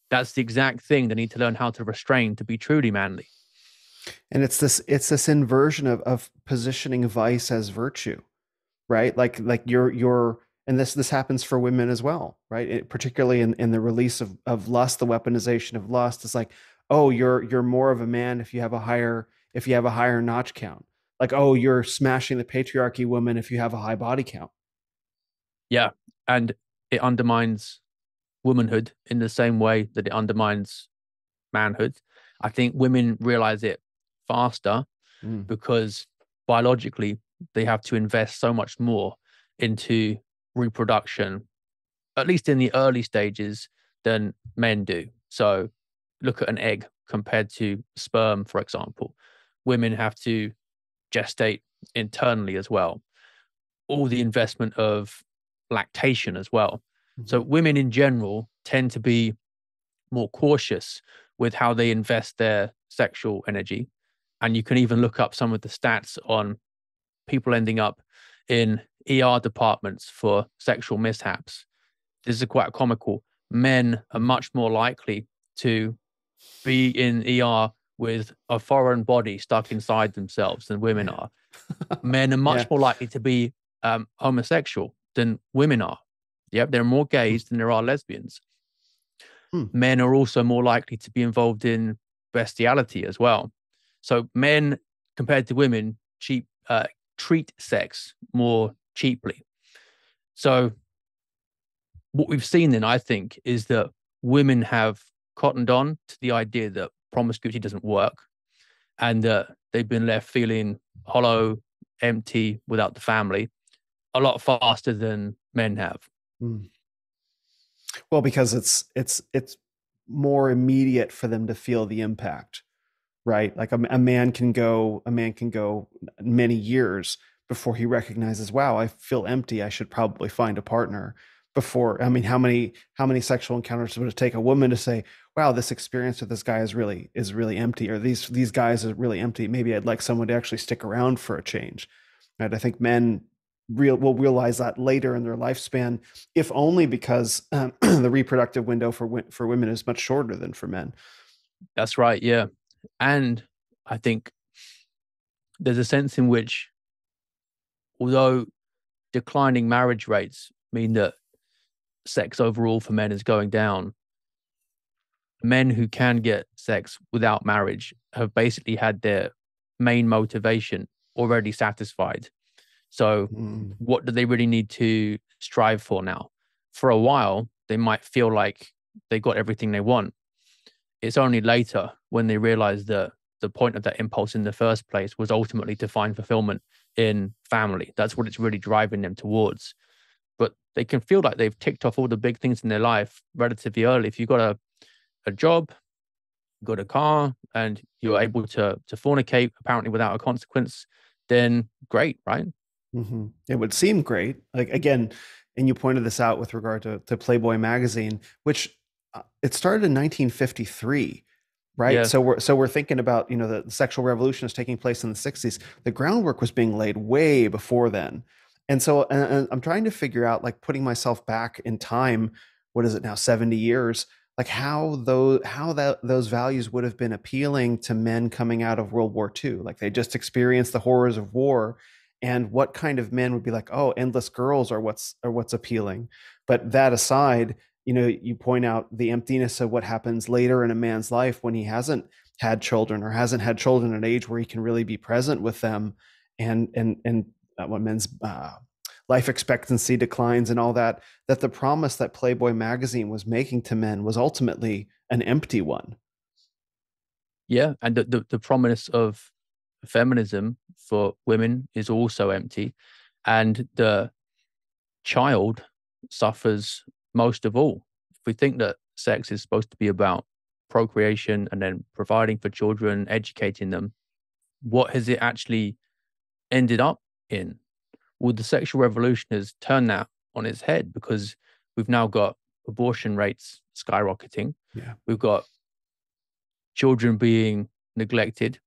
that's the exact thing they need to learn how to restrain to be truly manly. And it's this, it's this inversion of, of positioning vice as virtue, right? Like, like you're, you're, And this this happens for women as well, right? It, particularly in, in the release of, of lust, the weaponization of lust. It's like, oh, you're you're more of a man if you have a higher if you have a higher notch count. Like, oh, you're smashing the patriarchy, woman, if you have a high body count. Yeah, and it undermines womanhood in the same way that it undermines manhood. I think women realize it faster mm. because biologically they have to invest so much more into reproduction, at least in the early stages, than men do. So look at an egg compared to sperm, for example. Women have to gestate internally as well. All the investment of lactation as well. Mm-hmm. So women in general tend to be more cautious with how they invest their sexual energy. And you can even look up some of the stats on people ending up in E R departments for sexual mishaps. This is quite comical. Men are much more likely to be in E R with a foreign body stuck inside themselves than women are. Men are much yeah. more likely to be um, homosexual than women are. Yep, there are more gays than there are lesbians. Hmm. Men are also more likely to be involved in bestiality as well. So men, compared to women, cheap, uh, treat sex more cheaply. So what we've seen then, I think, is that women have cottoned on to the idea that promiscuity doesn't work, and that uh, they've been left feeling hollow, empty, without the family, a lot faster than men have. Mm. Well, because it's it's it's more immediate for them to feel the impact, right? Like a, a man can go a man can go many years before he recognizes, wow, I feel empty. I should probably find a partner. Before, I mean, how many how many sexual encounters would it take a woman to say, wow, this experience with this guy is really is really empty, or these these guys are really empty. Maybe I'd like someone to actually stick around for a change. Right? I think men real will realize that later in their lifespan, if only because um, the reproductive window for for women is much shorter than for men. That's right. Yeah, and I think there's a sense in which, although declining marriage rates mean that sex overall for men is going down, men who can get sex without marriage have basically had their main motivation already satisfied. So mm. what do they really need to strive for now? For a while, they might feel like they got everything they want. It's only later when they realize that the point of that impulse in the first place was ultimately to find fulfillment in family. That's what it's really driving them towards. But they can feel like they've ticked off all the big things in their life relatively early. If you've got a, a job, got a car, and you're able to, to fornicate apparently without a consequence, then great, right? Mm-hmm. It would seem great. Like, again, and you pointed this out with regard to, to Playboy magazine, which uh, it started in nineteen fifty-three. Right. Yeah. So we're so we're thinking about, you know, the sexual revolution is taking place in the sixties. The groundwork was being laid way before then. And so and I'm trying to figure out, like, putting myself back in time, what is it now, seventy years, like how those, how that, those values would have been appealing to men coming out of World War Two. Like, they just experienced the horrors of war, and what kind of men would be like, oh, endless girls are what's, are what's appealing. But that aside, you know, you point out the emptiness of what happens later in a man's life when he hasn't had children or hasn't had children at an age where he can really be present with them, and, and, and, when men's uh, life expectancy declines and all that, that the promise that Playboy magazine was making to men was ultimately an empty one. Yeah. And the, the, the promise of feminism for women is also empty. And the child suffers most of all. If we think that sex is supposed to be about procreation and then providing for children, educating them, what has it actually ended up in? Well, the sexual revolution has turned that on its head, because we've now got abortion rates skyrocketing. Yeah. We've got children being neglected.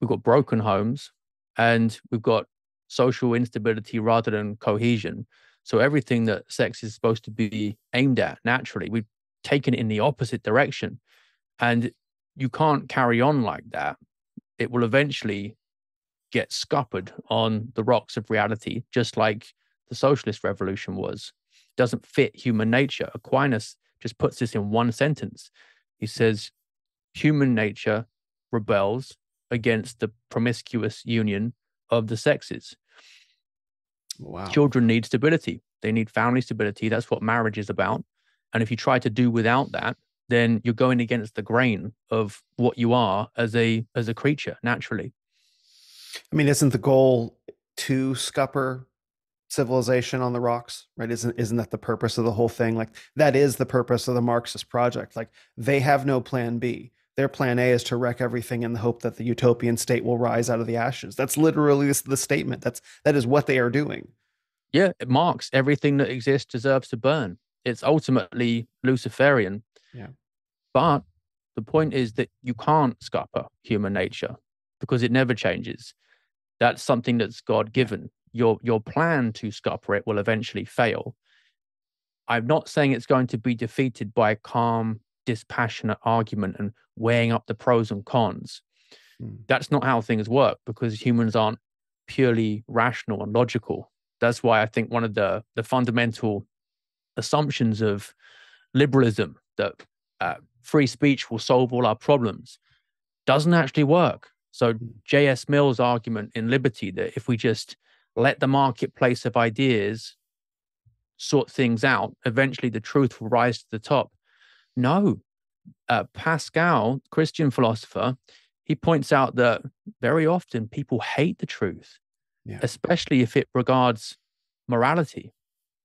We've got broken homes, and we've got social instability rather than cohesion. So everything that sex is supposed to be aimed at naturally, we've taken it in the opposite direction, and you can't carry on like that. It will eventually get scuppered on the rocks of reality, just like the socialist revolution was. It doesn't fit human nature. Aquinas just puts this in one sentence. He says, human nature rebels against the promiscuous union of the sexes. Wow. Children need stability. They need family stability. That's what marriage is about. And if you try to do without that, then you're going against the grain of what you are as a, as a creature naturally. I mean, isn't the goal to scupper civilization on the rocks, right? Isn't, isn't that the purpose of the whole thing? Like, that is the purpose of the Marxist project. Like, they have no plan B. Their plan A is to wreck everything in the hope that the utopian state will rise out of the ashes. That's literally the statement. That's, that is what they are doing. Yeah, Marx, everything that exists deserves to burn. It's ultimately Luciferian. Yeah. But the point is that you can't scupper human nature because it never changes. That's something that's God-given. Your, your plan to scupper it will eventually fail. I'm not saying it's going to be defeated by a calm, dispassionate argument and weighing up the pros and cons. Mm. That's not how things work, because humans aren't purely rational and logical. That's why I think one of the, the fundamental assumptions of liberalism, that uh, free speech will solve all our problems, doesn't actually work. So J S Mill's argument in Liberty, that if we just let the marketplace of ideas sort things out, eventually the truth will rise to the top. No. Uh, Pascal, Christian philosopher, he points out that very often people hate the truth. Yeah. Especially if it regards morality.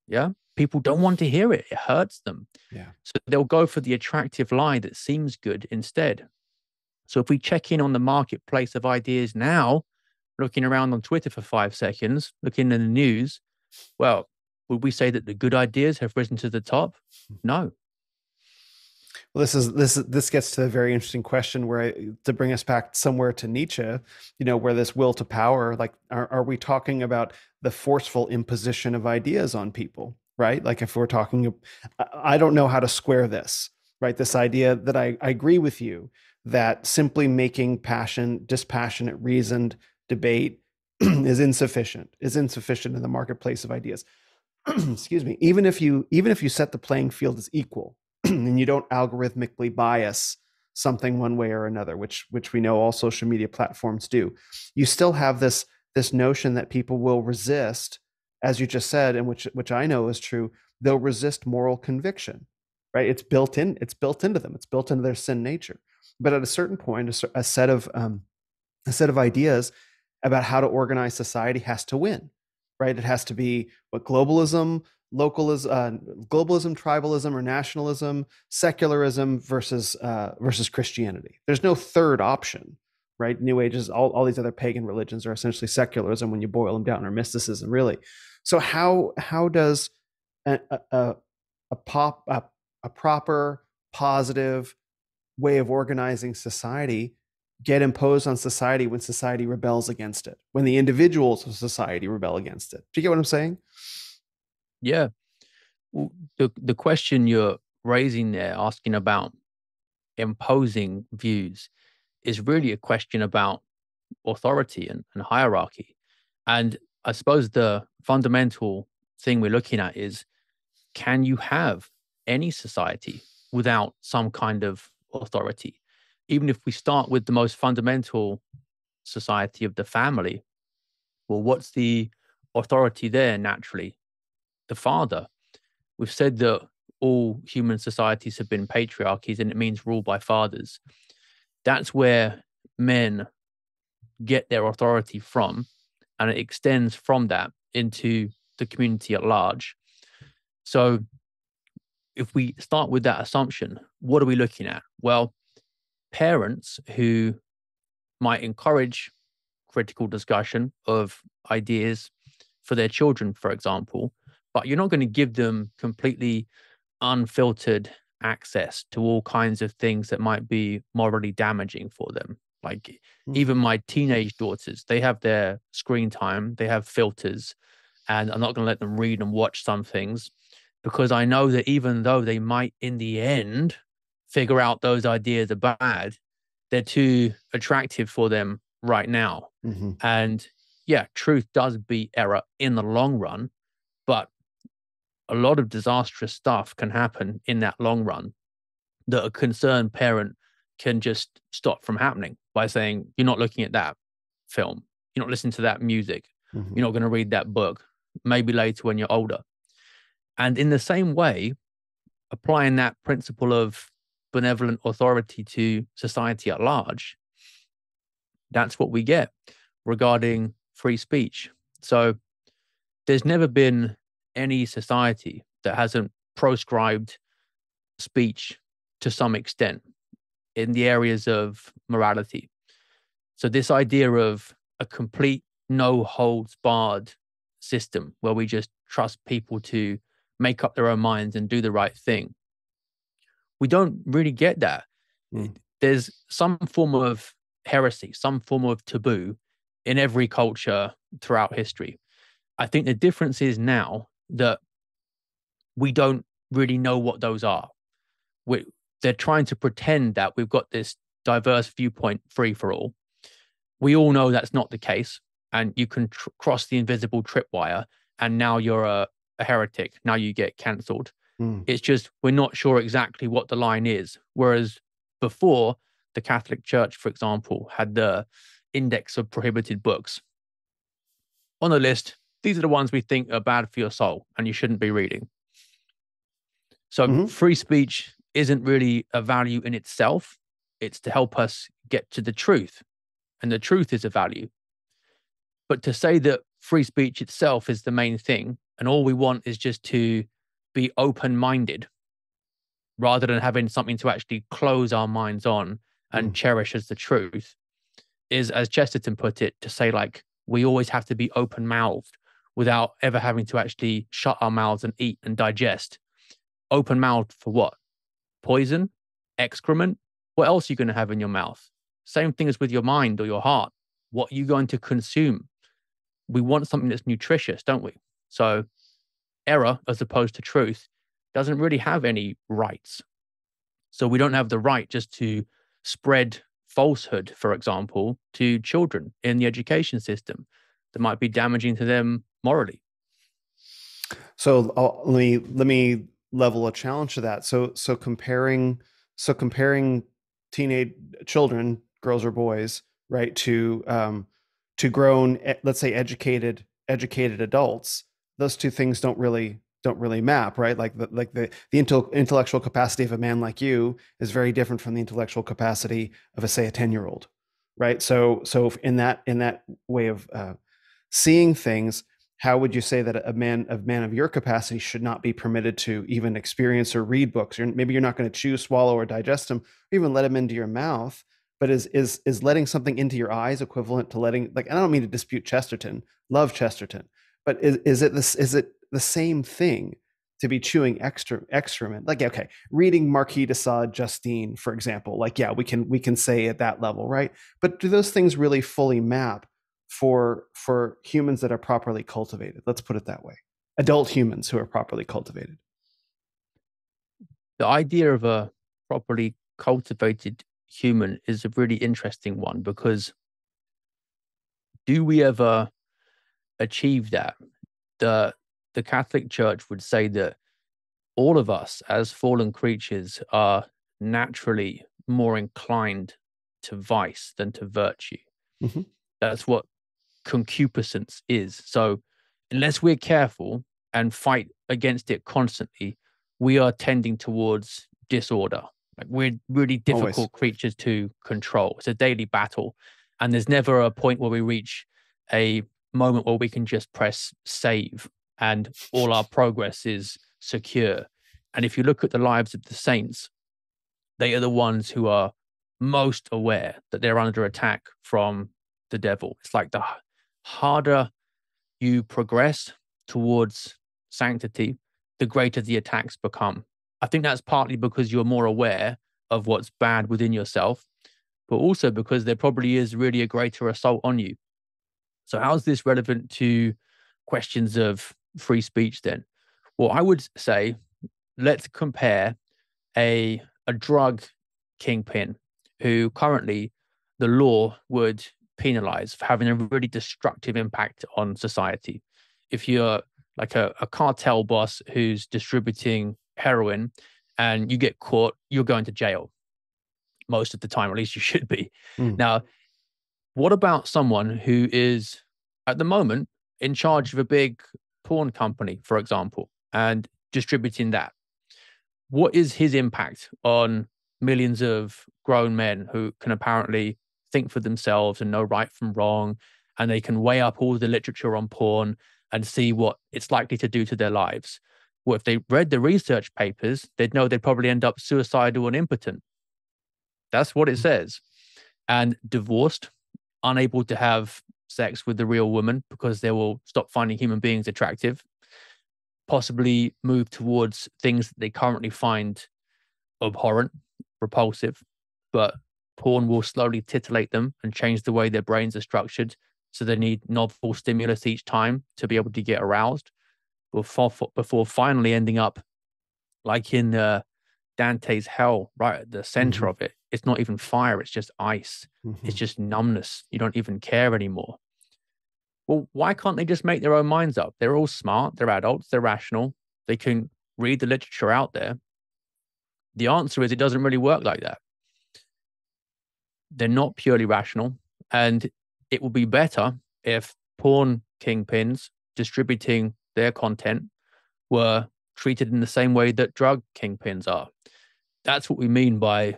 Yeah. People don't want to hear it. It hurts them. Yeah. So they'll go for the attractive lie that seems good instead. So if we check in on the marketplace of ideas now, looking around on Twitter for five seconds, looking in the news, well, would we say that the good ideas have risen to the top? No. Well, this is this this gets to a very interesting question, where I, to bring us back somewhere to Nietzsche, you know, where this will to power, like, are, are we talking about the forceful imposition of ideas on people, right? Like, if we're talking, I don't know how to square this, right? This idea that I, I agree with you, that simply making passion, dispassionate, reasoned debate is insufficient, is insufficient in the marketplace of ideas. Excuse me. Even if you, even if you set the playing field as equal, and you don't algorithmically bias something one way or another, which which we know all social media platforms do, you still have this this notion that people will resist, as you just said, and which which I know is true. They'll resist moral conviction, right? It's built in. It's built into them. It's built into their sin nature. But at a certain point, a, a set of um, a set of ideas about how to organize society has to win, right? It has to be what globalism. Localism, uh, globalism, tribalism, or nationalism, secularism versus uh, versus Christianity. There's no third option, right? New Ages, all, all these other pagan religions are essentially secularism when you boil them down, or mysticism, really. So how how does a a, a, pop, a, a proper positive way of organizing society get imposed on society when society rebels against it? When the individuals of society rebel against it? Do you get what I'm saying? Yeah. The, the question you're raising there, asking about imposing views, is really a question about authority and, and hierarchy. And I suppose the fundamental thing we're looking at is, can you have any society without some kind of authority? Even if we start with the most fundamental society of the family, well, what's the authority there naturally? The father. We've said that all human societies have been patriarchies, and it means ruled by fathers. That's where men get their authority from, and it extends from that into the community at large. So if we start with that assumption, what are we looking at? Well, parents who might encourage critical discussion of ideas for their children, for example, but you're not going to give them completely unfiltered access to all kinds of things that might be morally damaging for them. Like, even my teenage daughters, they have their screen time, they have filters, and I'm not going to let them read and watch some things, because I know that even though they might in the end figure out those ideas are bad, they're too attractive for them right now. Mm-hmm. And yeah, truth does beat error in the long run, but a lot of disastrous stuff can happen in that long run that a concerned parent can just stop from happening by saying, you're not looking at that film. You're not listening to that music. Mm-hmm. You're not going to read that book. Maybe later when you're older. And in the same way, applying that principle of benevolent authority to society at large, that's what we get regarding free speech. So there's never been any society that hasn't proscribed speech to some extent in the areas of morality. So this idea of a complete no holds barred system where we just trust people to make up their own minds and do the right thing. We don't really get that. Mm. There's some form of heresy, some form of taboo in every culture throughout history. I think the difference is now that we don't really know what those are. We, they're trying to pretend that we've got this diverse viewpoint free for all. We all know that's not the case. And you can tr- cross the invisible tripwire and now you're a, a heretic. Now you get cancelled. Mm. It's just we're not sure exactly what the line is. Whereas before, the Catholic Church, for example, had the index of prohibited books. On the list, these are the ones we think are bad for your soul and you shouldn't be reading. So mm-hmm. free speech isn't really a value in itself. It's to help us get to the truth. And the truth is a value. But to say that free speech itself is the main thing and all we want is just to be open-minded rather than having something to actually close our minds on and mm. cherish as the truth is, as Chesterton put it, to say like, we always have to be open-mouthed without ever having to actually shut our mouths and eat and digest. Open-mouthed for what? Poison? Excrement? What else are you going to have in your mouth? Same thing as with your mind or your heart. What are you going to consume? We want something that's nutritious, don't we? So error, as opposed to truth, doesn't really have any rights. So we don't have the right just to spread falsehood, for example, to children in the education system that might be damaging to them morally. So I'll, let me let me level a challenge to that. So so comparing so comparing teenage children, girls or boys, right, to um, to grown, let's say educated educated adults. Those two things don't really don't really map, right? Like the, like the the intellectual capacity of a man like you is very different from the intellectual capacity of a say a ten year old, right? So so in that in that way of uh, seeing things, how would you say that a man a man of your capacity should not be permitted to even experience or read books? You're, maybe you're not going to chew, swallow, or digest them, or even let them into your mouth. But is is is letting something into your eyes equivalent to letting, like, I don't mean to dispute Chesterton, love Chesterton. But is, is it this? Is it the same thing to be chewing extra excrement? Like, okay, reading Marquis de Sade, Justine, for example. Like, yeah, we can we can say at that level, right? But do those things really fully map for for humans that are properly cultivated? Let's put it that way. Adult humans who are properly cultivated. The idea of a properly cultivated human is a really interesting one, because do we ever achieve that? The, the Catholic Church would say that all of us as fallen creatures are naturally more inclined to vice than to virtue. Mm-hmm. That's what concupiscence is. So unless we're careful and fight against it constantly, we are tending towards disorder. Like, we're really difficult Always. creatures to control. It's a daily battle. And there's never a point where we reach a moment where we can just press save and all our progress is secure. And if you look at the lives of the saints, they are the ones who are most aware that they're under attack from the devil. It's like the harder you progress towards sanctity, the greater the attacks become. I think that's partly because you're more aware of what's bad within yourself, but also because there probably is really a greater assault on you. So how's this relevant to questions of free speech then? Well, I would say, let's compare a, a drug kingpin who currently the law would penalize for having a really destructive impact on society. If you're like a, a cartel boss who's distributing heroin and you get caught, you're going to jail most of the time, or at least you should be. Mm. Now, what about someone who is at the moment in charge of a big porn company, for example, and distributing that? What is his impact on millions of grown men who can apparently think for themselves and know right from wrong, and they can weigh up all the literature on porn and see what it's likely to do to their lives. Well, if they read the research papers, they'd know they'd probably end up suicidal and impotent. That's what it says. And divorced, unable to have sex with the real woman because they will stop finding human beings attractive, possibly move towards things that they currently find abhorrent, repulsive, but porn will slowly titillate them and change the way their brains are structured. So they need novel stimulus each time to be able to get aroused before, before finally ending up like in uh, Dante's hell, right at the center mm-hmm. of it. It's not even fire. It's just ice. Mm-hmm. It's just numbness. You don't even care anymore. Well, why can't they just make their own minds up? They're all smart. They're adults. They're rational. They can read the literature out there. The answer is it doesn't really work like that. They're not purely rational. And it will be better if porn kingpins distributing their content were treated in the same way that drug kingpins are. That's what we mean by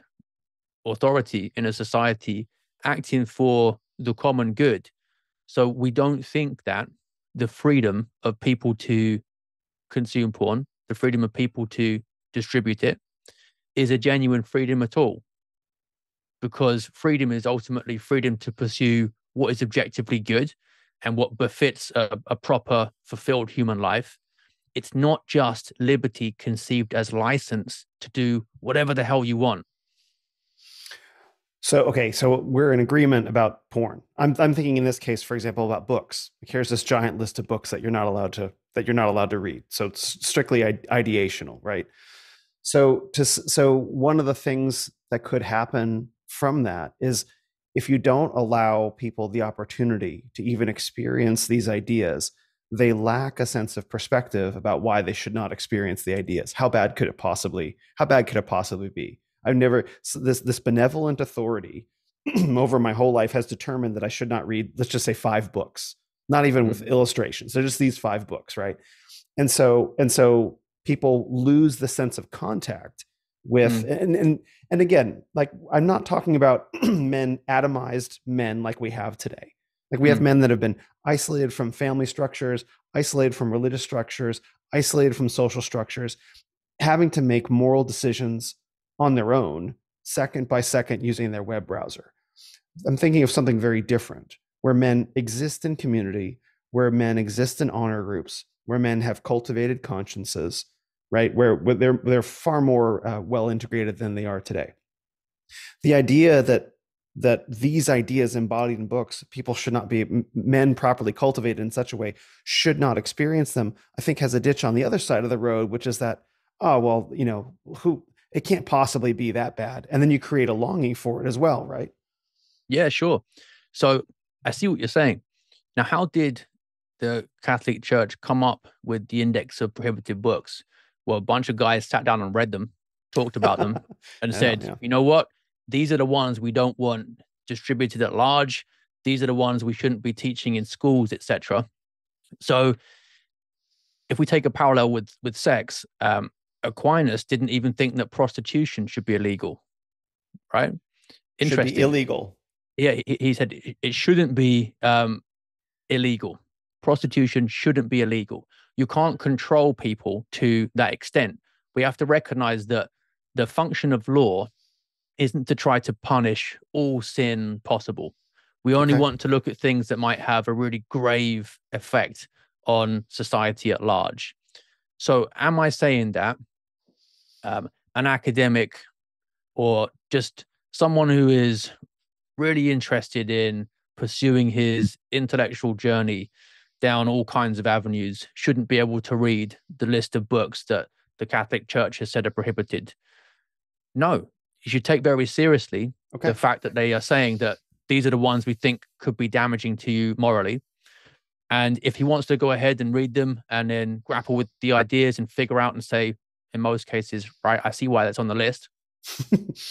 authority in a society acting for the common good. So we don't think that the freedom of people to consume porn, the freedom of people to distribute it, is a genuine freedom at all. Because freedom is ultimately freedom to pursue what is objectively good and what befits a, a proper, fulfilled human life. It's not just liberty conceived as license to do whatever the hell you want. So, okay, so we're in agreement about porn. I'm, I'm thinking in this case, for example, about books. Here's this giant list of books that you're not allowed to, that you're not allowed to read. So it's strictly ideational, right? So, to, so one of the things that could happen from that is, if you don't allow people the opportunity to even experience these ideas, they lack a sense of perspective about why they should not experience the ideas. How bad could it possibly, how bad could it possibly be? I've never, so this, this benevolent authority over my whole life has determined that I should not read, let's just say five books, not even with mm-hmm. illustrations. They're just these five books, right? And so, and so people lose the sense of contact with mm. and and and again, like, I'm not talking about men, atomized men like we have today. Like we mm. have men that have been isolated from family structures, isolated from religious structures, isolated from social structures, having to make moral decisions on their own, second by second, using their web browser. I'm thinking of something very different, where men exist in community, where men exist in honor groups, where men have cultivated consciences, right? Where, where they're, they're far more uh, well-integrated than they are today. The idea that, that these ideas embodied in books, people should not be, men properly cultivated in such a way, should not experience them, I think has a ditch on the other side of the road, which is that, oh, well, you know, who, it can't possibly be that bad. And then you create a longing for it as well, right? Yeah, sure. So I see what you're saying. Now, how did the Catholic Church come up with the index of prohibited books? Well, a bunch of guys sat down and read them, talked about them, and yeah, said, yeah. you know what? These are the ones we don't want distributed at large. These are the ones we shouldn't be teaching in schools, et cetera. So if we take a parallel with, with sex, um, Aquinas didn't even think that prostitution should be illegal, right? Interesting. Should be illegal. Yeah, he, he said it shouldn't be um, illegal. Prostitution shouldn't be illegal. You can't control people to that extent. We have to recognize that the function of law isn't to try to punish all sin possible. We only okay. want to look at things that might have a really grave effect on society at large. So am I saying that um, an academic or just someone who is really interested in pursuing his intellectual journey down all kinds of avenues shouldn't be able to read the list of books that the Catholic Church has said are prohibited? No, you should take very seriously okay. the fact that they are saying that these are the ones we think could be damaging to you morally. And if he wants to go ahead and read them and then grapple with the ideas and figure out and say, in most cases, right, I see why that's on the list.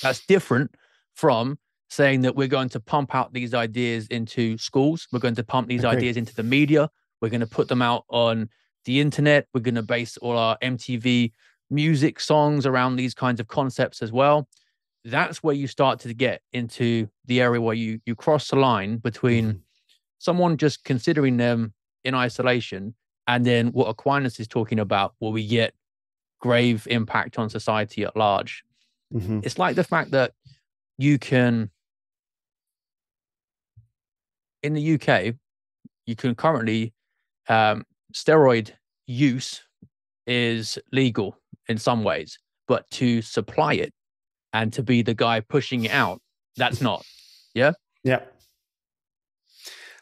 That's different from saying that we're going to pump out these ideas into schools. We're going to pump these Agreed. ideas into the media. We're going to put them out on the internet. We're going to base all our M T V music songs around these kinds of concepts as well. That's where you start to get into the area where you you cross the line between mm-hmm. someone just considering them in isolation And then what Aquinas is talking about, where we get grave impact on society at large. Mm-hmm. It's like the fact that you can, in the U K, you can currently, um, steroid use is legal in some ways, but to supply it and to be the guy pushing it out, that's not. Yeah. Yeah.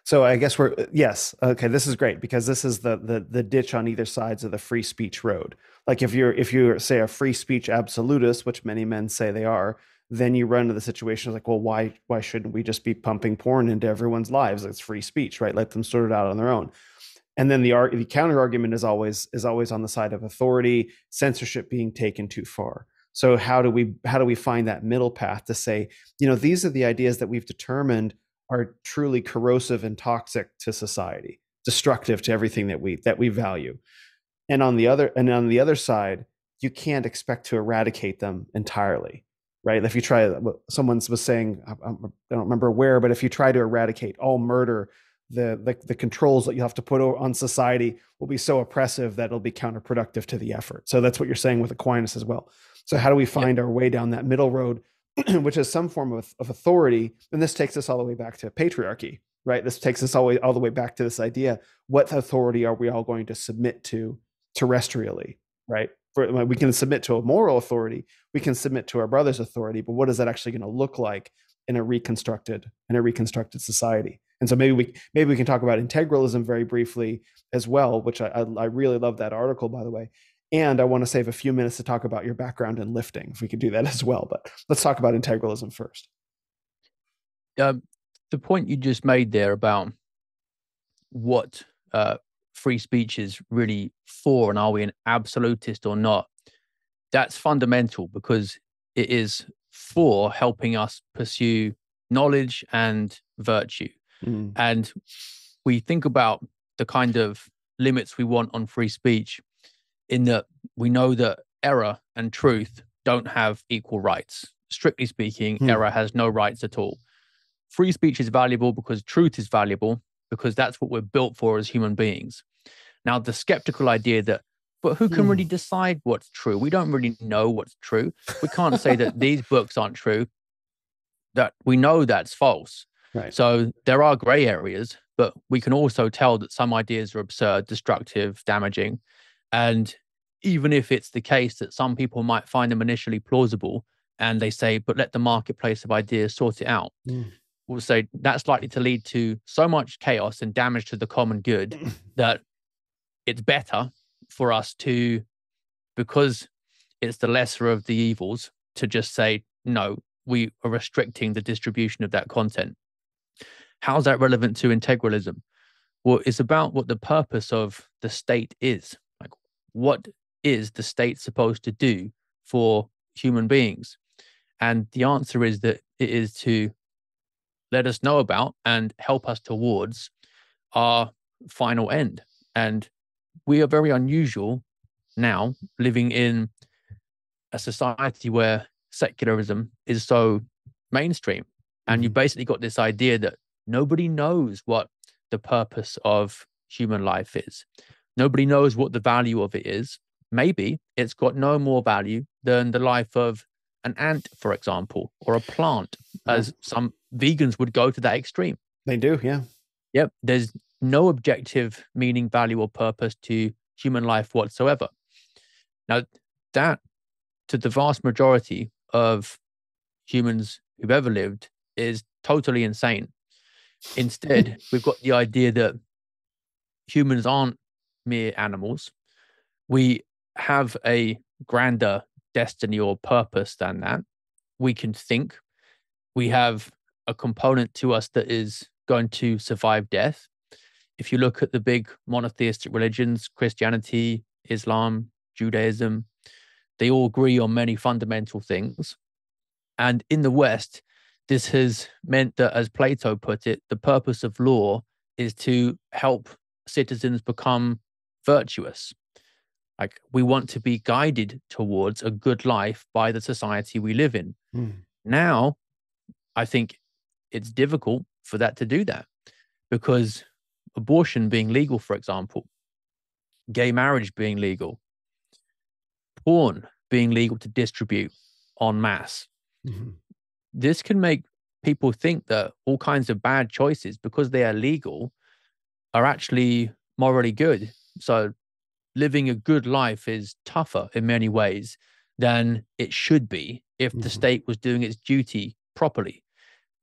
So I guess we're, yes. Okay. This is great, because this is the, the, the ditch on either sides of the free speech road. Like if you're, if you're say a free speech absolutist, which many men say they are, then you run into the situation like, well, why, why shouldn't we just be pumping porn into everyone's lives? It's free speech, right? Let them sort it out on their own. And then the, the counter argument is always, is always on the side of authority, censorship being taken too far. So how do we, how do we find that middle path to say, you know, these are the ideas that we've determined are truly corrosive and toxic to society, destructive to everything that we that we value. And on the other and on the other side, you can't expect to eradicate them entirely, right? If you try, someone was saying, I, I don't remember where, but if you try to eradicate all murder, the, the the controls that you have to put on society will be so oppressive that it'll be counterproductive to the effort. So that's what you're saying with Aquinas as well. So how do we find yeah. our way down that middle road, which is some form of, of authority? And this takes us all the way back to patriarchy, right? This takes us all the way, all the way back to this idea: what authority are we all going to submit to terrestrially, right? For, we can submit to a moral authority, we can submit to our brother's authority, but what is that actually going to look like in a reconstructed in a reconstructed society? And so maybe we maybe we can talk about integralism very briefly as well, which I, I, I really love that article, by the way. And I want to save a few minutes to talk about your background in lifting, if we could do that as well. But let's talk about integralism first. Uh, the point you just made there about what uh, free speech is really for, and are we an absolutist or not, that's fundamental, because it is for helping us pursue knowledge and virtue. Mm. And we think about the kind of limits we want on free speech, in that we know that error and truth don't have equal rights. Strictly speaking, hmm. error has no rights at all. Free speech is valuable because truth is valuable, because that's what we're built for as human beings. Now, the skeptical idea that, but who can hmm. really decide what's true? We don't really know what's true. We can't say that these books aren't true, that we know that's false. Right. So there are gray areas, but we can also tell that some ideas are absurd, destructive, damaging. And even if it's the case that some people might find them initially plausible and they say, but let the marketplace of ideas sort it out, mm. we'll say that's likely to lead to so much chaos and damage to the common good that it's better for us to, because it's the lesser of the evils, to just say, no, we are restricting the distribution of that content. How's that relevant to integralism? Well, it's about what the purpose of the state is. What is the state supposed to do for human beings? And the answer is that it is to let us know about and help us towards our final end. And we are very unusual now, living in a society where secularism is so mainstream. And you basically got this idea that nobody knows what the purpose of human life is. Nobody knows what the value of it is. Maybe it's got no more value than the life of an ant, for example, or a plant, as some vegans would go to that extreme. They do, yeah. Yep. There's no objective meaning, value, or purpose to human life whatsoever. Now, that, to the vast majority of humans who've ever lived, is totally insane. Instead, we've got the idea that humans aren't mere animals. We have a grander destiny or purpose than that. We can think. We have a component to us that is going to survive death. If you look at the big monotheistic religions, Christianity, Islam, Judaism, they all agree on many fundamental things. And in the West, this has meant that, as Plato put it, the purpose of law is to help citizens become virtuous. Like, we want to be guided towards a good life by the society we live in. Mm. Now, I think it's difficult for that to do that, because abortion being legal, for example, gay marriage being legal, porn being legal to distribute en masse. Mm-hmm. This can make people think that all kinds of bad choices, because they are legal, are actually morally good. So living a good life is tougher in many ways than it should be if mm-hmm. the state was doing its duty properly.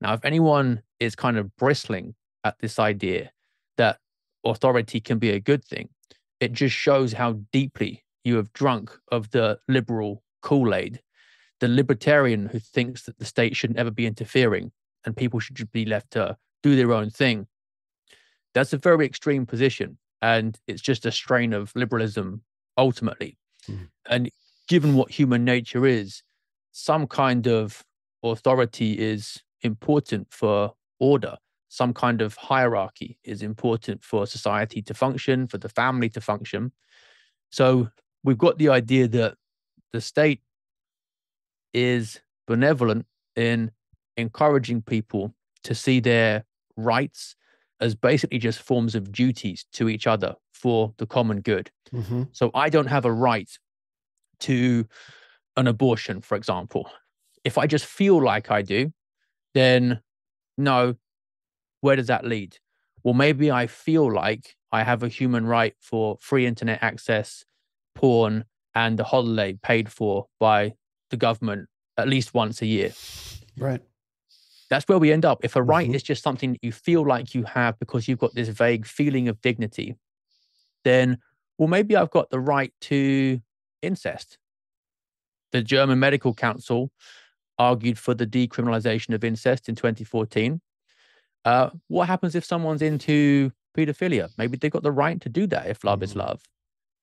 Now, if anyone is kind of bristling at this idea that authority can be a good thing, it just shows how deeply you have drunk of the liberal Kool-Aid, the libertarian who thinks that the state shouldn't ever be interfering and people should just be left to do their own thing. That's a very extreme position, and it's just a strain of liberalism ultimately. Mm. And given what human nature is, some kind of authority is important for order. Some kind of hierarchy is important for society to function, for the family to function. So we've got the idea that the state is benevolent in encouraging people to see their rights as basically just forms of duties to each other for the common good. Mm-hmm. So I don't have a right to an abortion, for example. If I just feel like I do, then no, where does that lead? Well, maybe I feel like I have a human right for free internet access, porn, and a holiday paid for by the government at least once a year. Right. That's where we end up. If a right mm-hmm. is just something that you feel like you have because you've got this vague feeling of dignity, then, well, maybe I've got the right to incest. The German Medical Council argued for the decriminalization of incest in twenty fourteen. Uh, what happens if someone's into pedophilia? Maybe they've got the right to do that if love mm-hmm. is love.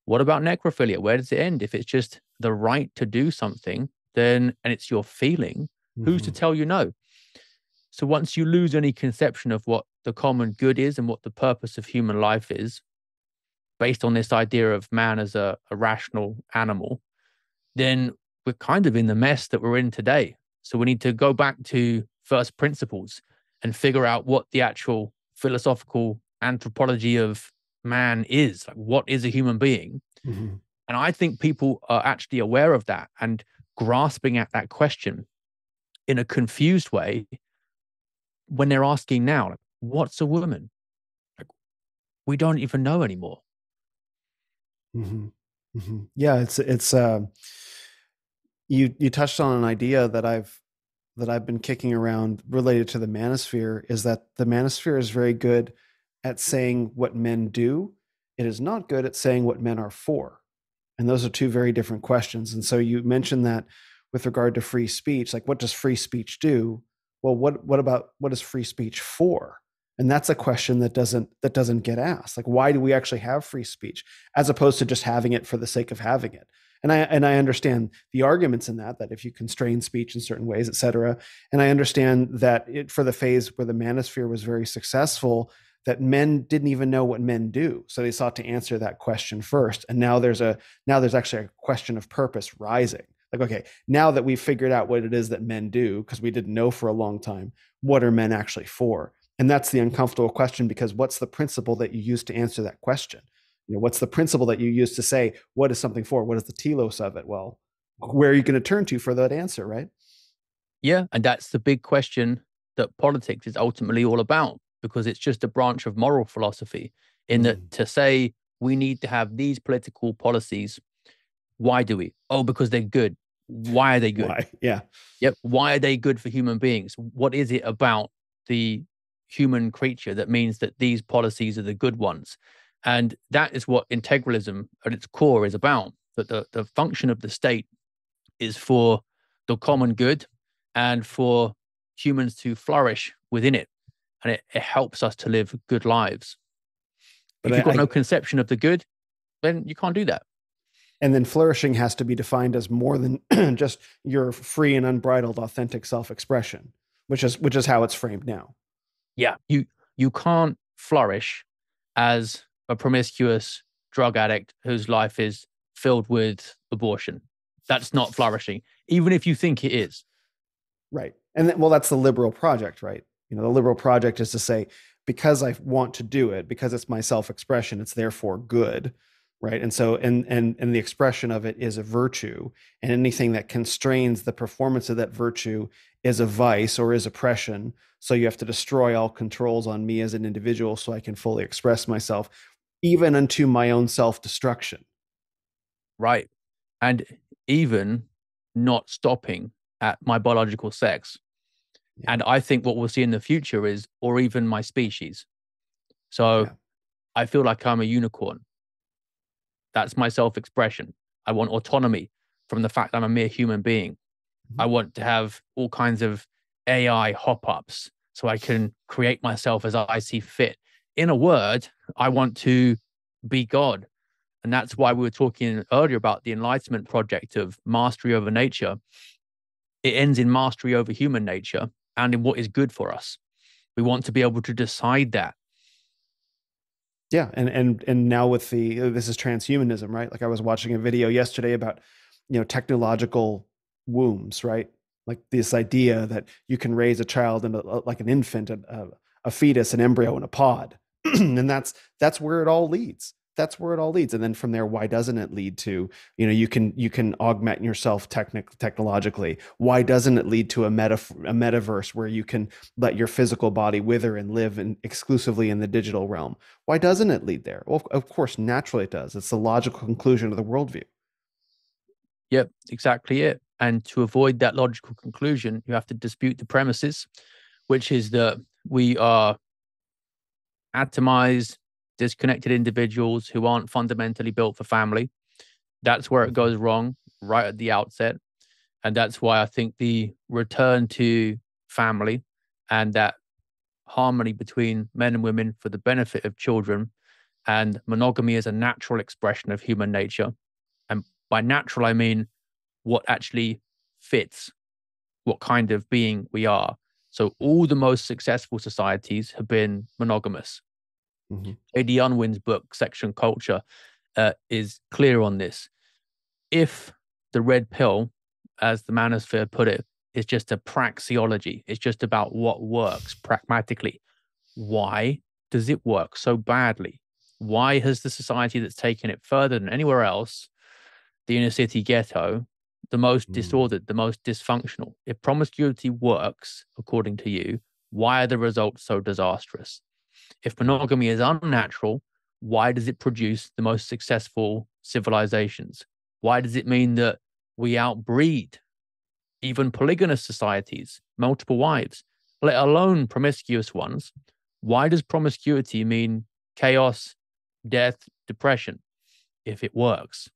What about necrophilia? Where does it end? If it's just the right to do something, then, and it's your feeling, mm-hmm. who's to tell you no? So once you lose any conception of what the common good is and what the purpose of human life is, based on this idea of man as a, a rational animal, then we're kind of in the mess that we're in today. So we need to go back to first principles and figure out what the actual philosophical anthropology of man is. Like, what is a human being? Mm-hmm. And I think people are actually aware of that and grasping at that question in a confused way when they're asking now, like, what's a woman? Like, we don't even know anymore. Mm-hmm. Mm-hmm. Yeah, it's it's uh, you you touched on an idea that I've that I've been kicking around related to the manosphere, is that the manosphere is very good at saying what men do. It is not good at saying what men are for. And those are two very different questions. And so you mentioned that with regard to free speech, like, what does free speech do? Well, what what about what is free speech for? And that's a question that doesn't that doesn't get asked. Like, why do we actually have free speech as opposed to just having it for the sake of having it? And I and I understand the arguments in that, that if you constrain speech in certain ways, et cetera. And I understand that it, for the phase where the manosphere was very successful, that men didn't even know what men do. So they sought to answer that question first. And now there's a now there's actually a question of purpose rising. Like, okay, now that we've figured out what it is that men do, because we didn't know for a long time, what are men actually for? And that's the uncomfortable question, because what's the principle that you use to answer that question? You know, what's the principle that you use to say, what is something for? What is the telos of it? Well, where are you going to turn to for that answer, right? Yeah, and that's the big question that politics is ultimately all about, because it's just a branch of moral philosophy in that mm. to say we need to have these political policies. Why do we? Oh, because they're good. Why are they good? Why? Yeah. Yep. Why are they good for human beings? What is it about the human creature that means that these policies are the good ones? And that is what integralism at its core is about, that the, the function of the state is for the common good and for humans to flourish within it. And it, it helps us to live good lives. But if you've got I, no conception of the good, then you can't do that. And then flourishing has to be defined as more than just your free and unbridled, authentic self-expression, which is which is how it's framed now. Yeah, you you can't flourish as a promiscuous drug addict whose life is filled with abortion. That's not flourishing, even if you think it is. Right. And then, well, that's the liberal project, right? You know, the liberal project is to say, because I want to do it, because it's my self-expression, it's therefore good. right? And so, and, and, and the expression of it is a virtue, and anything that constrains the performance of that virtue is a vice or is oppression. So you have to destroy all controls on me as an individual so I can fully express myself, even unto my own self-destruction. Right. And even not stopping at my biological sex. Yeah. And I think what we'll see in the future is, or even my species. So yeah. I feel like I'm a unicorn. That's my self-expression. I want autonomy from the fact that I'm a mere human being. Mm-hmm. I want to have all kinds of A I hop-ups so I can create myself as I see fit. In a word, I want to be God. And that's why we were talking earlier about the Enlightenment project of mastery over nature. It ends in mastery over human nature and in what is good for us. We want to be able to decide that. Yeah. And, and, and now with the, this is transhumanism, right? Like I was watching a video yesterday about, you know, technological wombs, right? Like this idea that you can raise a child and like an infant, a, a fetus, an embryo in a pod. And that's, that's where it all leads. That's where it all leads. And then from there, why doesn't it lead to, you know, you can, you can augment yourself technic- technologically. Why doesn't it lead to a meta, a metaverse where you can let your physical body wither and live in, exclusively in the digital realm? Why doesn't it lead there? Well, of course, naturally it does. It's the logical conclusion of the worldview. Yep, exactly it. And to avoid that logical conclusion, you have to dispute the premises, which is that we are atomized, disconnected individuals who aren't fundamentally built for family. That's where it goes wrong right at the outset. And that's why I think the return to family and that harmony between men and women for the benefit of children and monogamy is a natural expression of human nature. And by natural, I mean what actually fits what kind of being we are. So all the most successful societies have been monogamous. Mm-hmm. A D Unwin's book, Section Culture, uh, is clear on this. If the red pill, as the manosphere put it, is just a praxeology, it's just about what works pragmatically. Why does it work so badly? Why has the society that's taken it further than anywhere else, the inner city ghetto, the most mm-hmm. disordered, the most dysfunctional? If promiscuity works, according to you, why are the results so disastrous? If monogamy is unnatural, why does it produce the most successful civilizations? Why does it mean that we outbreed even polygynous societies, multiple wives, let alone promiscuous ones? Why does promiscuity mean chaos, death, depression, if it works?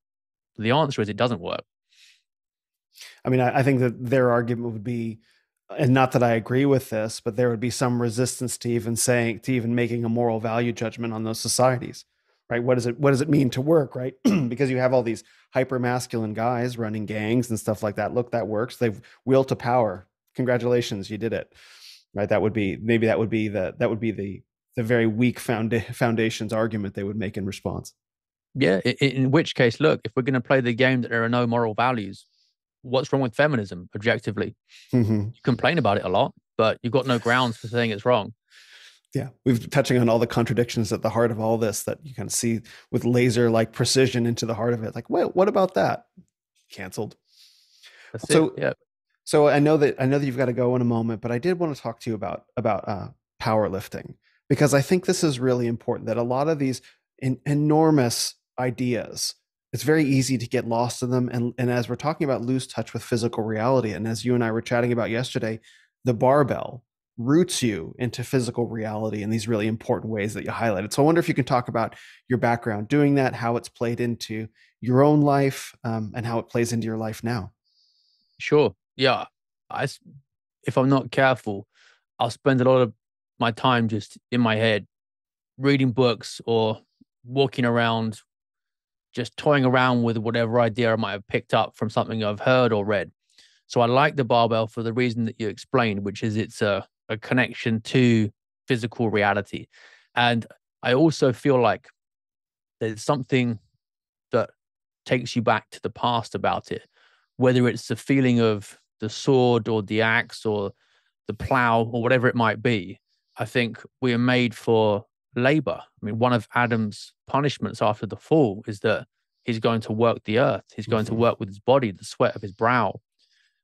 The answer is it doesn't work. I mean, I think that their argument would be, and not that I agree with this, but there would be some resistance to even saying, to even making a moral value judgment on those societies, right? What does it, what does it mean to work, right? Because you have all these hyper-masculine guys running gangs and stuff like that. Look, that works. They've will to power. Congratulations, you did it, right? That would be, maybe that would be the, that would be the, the very weak found, foundations argument they would make in response. Yeah. In, in which case, look, if we're going to play the game that there are no moral values, what's wrong with feminism, objectively? Mm-hmm. You complain about it a lot, but you've got no grounds for saying it's wrong. Yeah, we've been touching on all the contradictions at the heart of all this that you kind of see with laser-like precision into the heart of it. Like, wait, what about that? Canceled. That's so, it. Yeah. So I know that I know that you've got to go in a moment, but I did want to talk to you about about uh, powerlifting, because I think this is really important. That a lot of these in, enormous ideas, it's very easy to get lost in them. And, and as we're talking about, lose touch with physical reality. And as you and I were chatting about yesterday, the barbell roots you into physical reality in these really important ways that you highlighted. So I wonder if you can talk about your background doing that, how it's played into your own life, um, and how it plays into your life now. Sure. Yeah. I, if I'm not careful, I'll spend a lot of my time just in my head, reading books or walking around, just toying around with whatever idea I might have picked up from something I've heard or read. So I like the barbell for the reason that you explained, which is it's a, a connection to physical reality. And I also feel like there's something that takes you back to the past about it, whether it's the feeling of the sword or the axe or the plow or whatever it might be. I think we are made for labor. I mean, one of Adam's punishments after the fall is that he's going to work the earth. He's going mm-hmm. to work with his body, the sweat of his brow.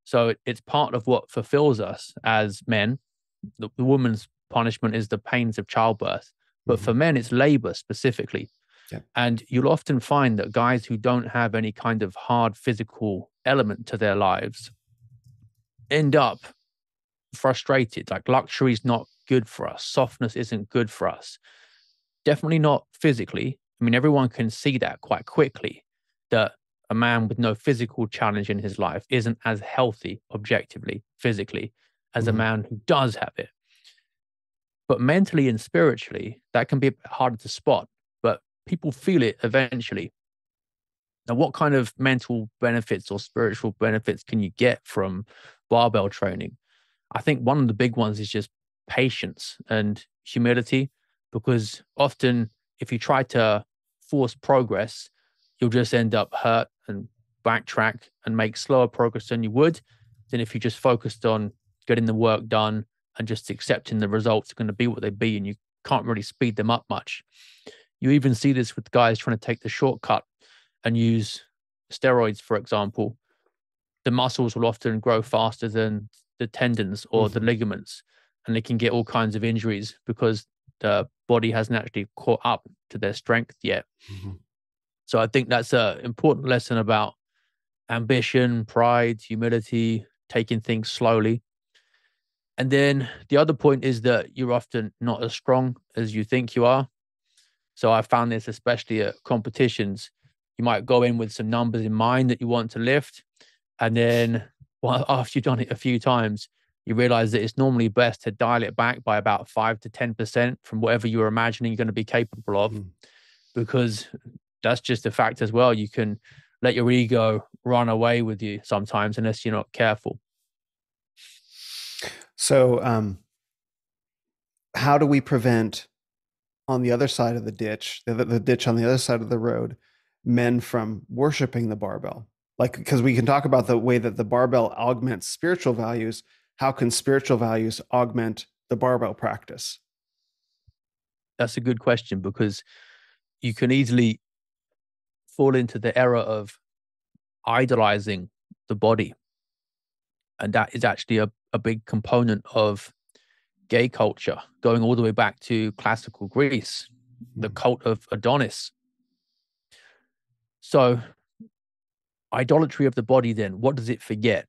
So it, it's part of what fulfills us as men. The, the woman's punishment is the pains of childbirth. But mm-hmm. for men, it's labor specifically. Yeah. And you'll often find that guys who don't have any kind of hard physical element to their lives end up frustrated. Like, luxury is not good for us. Softness isn't good for us. Definitely not physically. I mean, everyone can see that quite quickly, that a man with no physical challenge in his life isn't as healthy objectively, physically, as mm-hmm. a man who does have it. But mentally and spiritually, that can be a bit harder to spot, but people feel it eventually. Now, what kind of mental benefits or spiritual benefits can you get from barbell training? I think one of the big ones is just patience and humility, because often if you try to force progress, you'll just end up hurt and backtrack and make slower progress than you would than if you just focused on getting the work done and just accepting the results are going to be what they be, and you can't really speed them up much. You even see this with guys trying to take the shortcut and use steroids, for example. The muscles will often grow faster than the tendons or mm-hmm. the ligaments, and they can get all kinds of injuries because the body hasn't actually caught up to their strength yet. Mm-hmm. So I think that's an important lesson about ambition, pride, humility, taking things slowly. And then the other point is that you're often not as strong as you think you are. So I found this especially at competitions. You might go in with some numbers in mind that you want to lift, and then well, after you've done it a few times, you realize that it's normally best to dial it back by about five to ten percent from whatever you're imagining you're going to be capable of, mm. because that's just a fact as well. You can let your ego run away with you sometimes unless you're not careful. So um, how do we prevent, on the other side of the ditch, the, the ditch on the other side of the road, men from worshiping the barbell? Like, because we can talk about the way that the barbell augments spiritual values. How can spiritual values augment the barbell practice? That's a good question, because you can easily fall into the error of idolizing the body. And that is actually a, a big component of gay culture, going all the way back to classical Greece, the cult of Adonis. So idolatry of the body, then, what does it forget?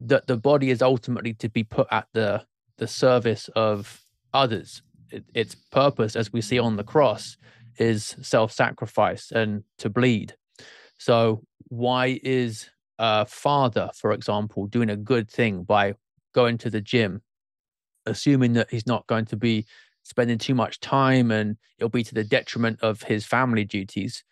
That the body is ultimately to be put at the, the service of others. It, its purpose, as we see on the cross, is self-sacrifice and to bleed. So why is a father, for example, doing a good thing by going to the gym, assuming that he's not going to be spending too much time and it'll be to the detriment of his family duties?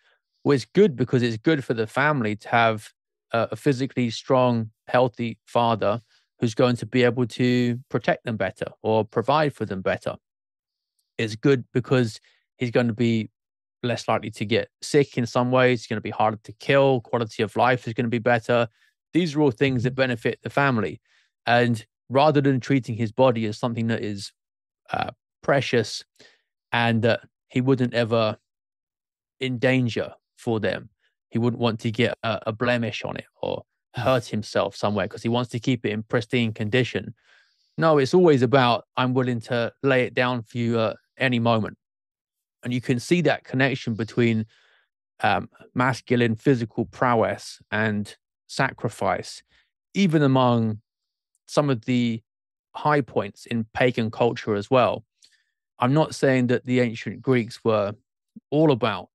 Well, it's good because it's good for the family to have a physically strong, healthy father who's going to be able to protect them better or provide for them better. It's good because he's going to be less likely to get sick in some ways. He's going to be harder to kill. Quality of life is going to be better. These are all things that benefit the family. And rather than treating his body as something that is uh, precious and that uh, he wouldn't ever endanger for them, he wouldn't want to get a, a blemish on it or hurt himself somewhere because he wants to keep it in pristine condition. No, it's always about, I'm willing to lay it down for you at any moment. And you can see that connection between um, masculine physical prowess and sacrifice, even among some of the high points in pagan culture as well. I'm not saying that the ancient Greeks were all about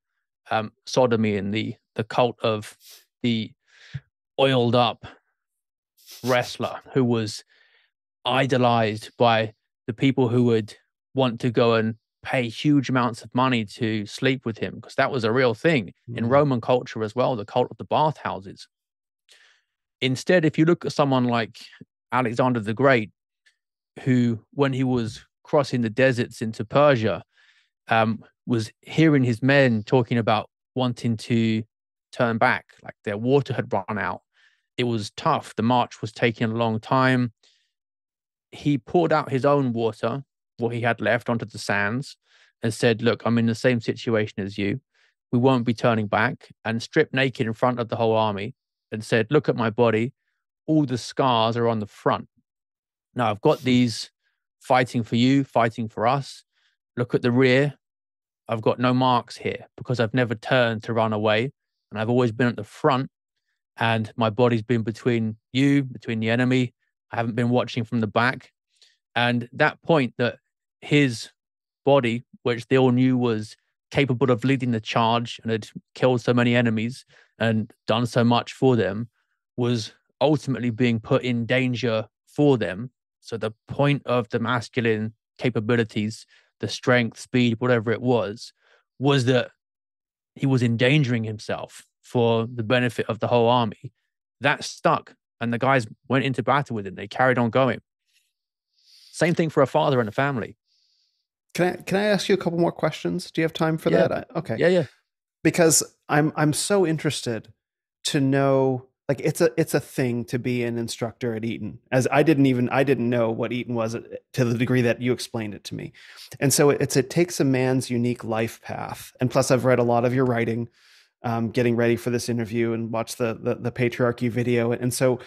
um, sodomy and the the cult of the oiled up wrestler who was idolized by the people who would want to go and pay huge amounts of money to sleep with him, because that was a real thing mm-hmm. in Roman culture as well, the cult of the bathhouses. Instead, if you look at someone like Alexander the Great, who, when he was crossing the deserts into Persia, um, was hearing his men talking about wanting to turn back, like their water had run out. It was tough. The march was taking a long time. He poured out his own water, what he had left, onto the sands, and said, look, I'm in the same situation as you. We won't be turning back, and stripped naked in front of the whole army and said, look at my body. All the scars are on the front. Now I've got these fighting for you, fighting for us. Look at the rear. I've got no marks here because I've never turned to run away. And I've always been at the front, and my body's been between you, between the enemy. I haven't been watching from the back. And that point that his body, which they all knew was capable of leading the charge and had killed so many enemies and done so much for them, was ultimately being put in danger for them. So the point of the masculine capabilities, the strength, speed, whatever it was, was that he was endangering himself for the benefit of the whole army. That stuck. And the guys went into battle with him. They carried on going. Same thing for a father and a family. Can I, can I ask you a couple more questions? Do you have time for yeah. that? I, okay. Yeah, yeah. Because I'm, I'm so interested to know, like, it's a, it's a thing to be an instructor at Eton, as I didn't even, I didn't know what Eton was to the degree that you explained it to me. And so it's, it takes a man's unique life path. And plus I've read a lot of your writing, um, getting ready for this interview, and watched the, the, the patriarchy video. And so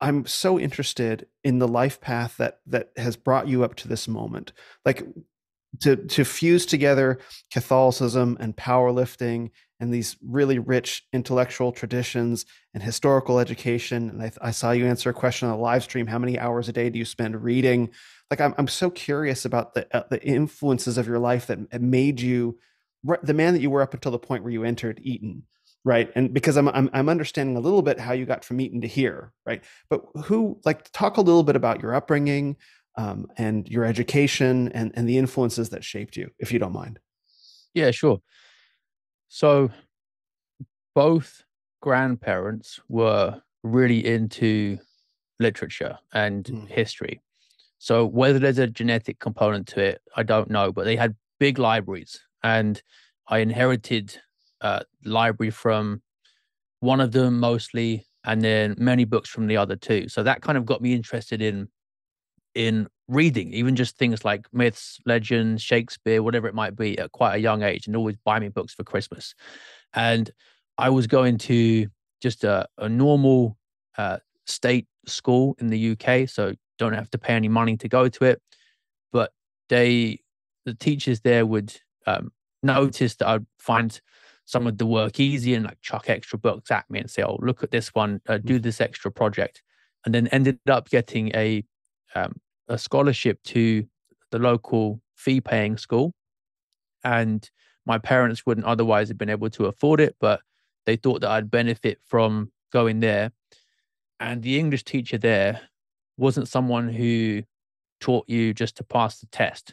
I'm so interested in the life path that, that has brought you up to this moment. Like, To, to fuse together Catholicism and powerlifting and these really rich intellectual traditions and historical education. And I, I saw you answer a question on a live stream. How many hours a day do you spend reading? Like, I'm, I'm so curious about the, uh, the influences of your life that made you the man that you were up until the point where you entered Eton, right? And because I'm, I'm, I'm understanding a little bit how you got from Eton to here, right? But who, like, talk a little bit about your upbringing, Um, and your education and, and the influences that shaped you, if you don't mind. Yeah, sure. So both grandparents were really into literature and mm. history. So whether there's a genetic component to it, I don't know, but they had big libraries. And I inherited a library from one of them mostly, and then many books from the other two. So that kind of got me interested in in reading, even just things like myths, legends, Shakespeare, whatever it might be, at quite a young age, and always buy me books for Christmas. And I was going to just a, a normal uh, state school in the U K, so don't have to pay any money to go to it. But they, the teachers there would um, notice that I'd find some of the work easy and like chuck extra books at me and say, oh, look at this one, uh, do this extra project. And then ended up getting a Um, a scholarship to the local fee-paying school, and my parents wouldn't otherwise have been able to afford it, but they thought that I'd benefit from going there. And the English teacher there wasn't someone who taught you just to pass the test.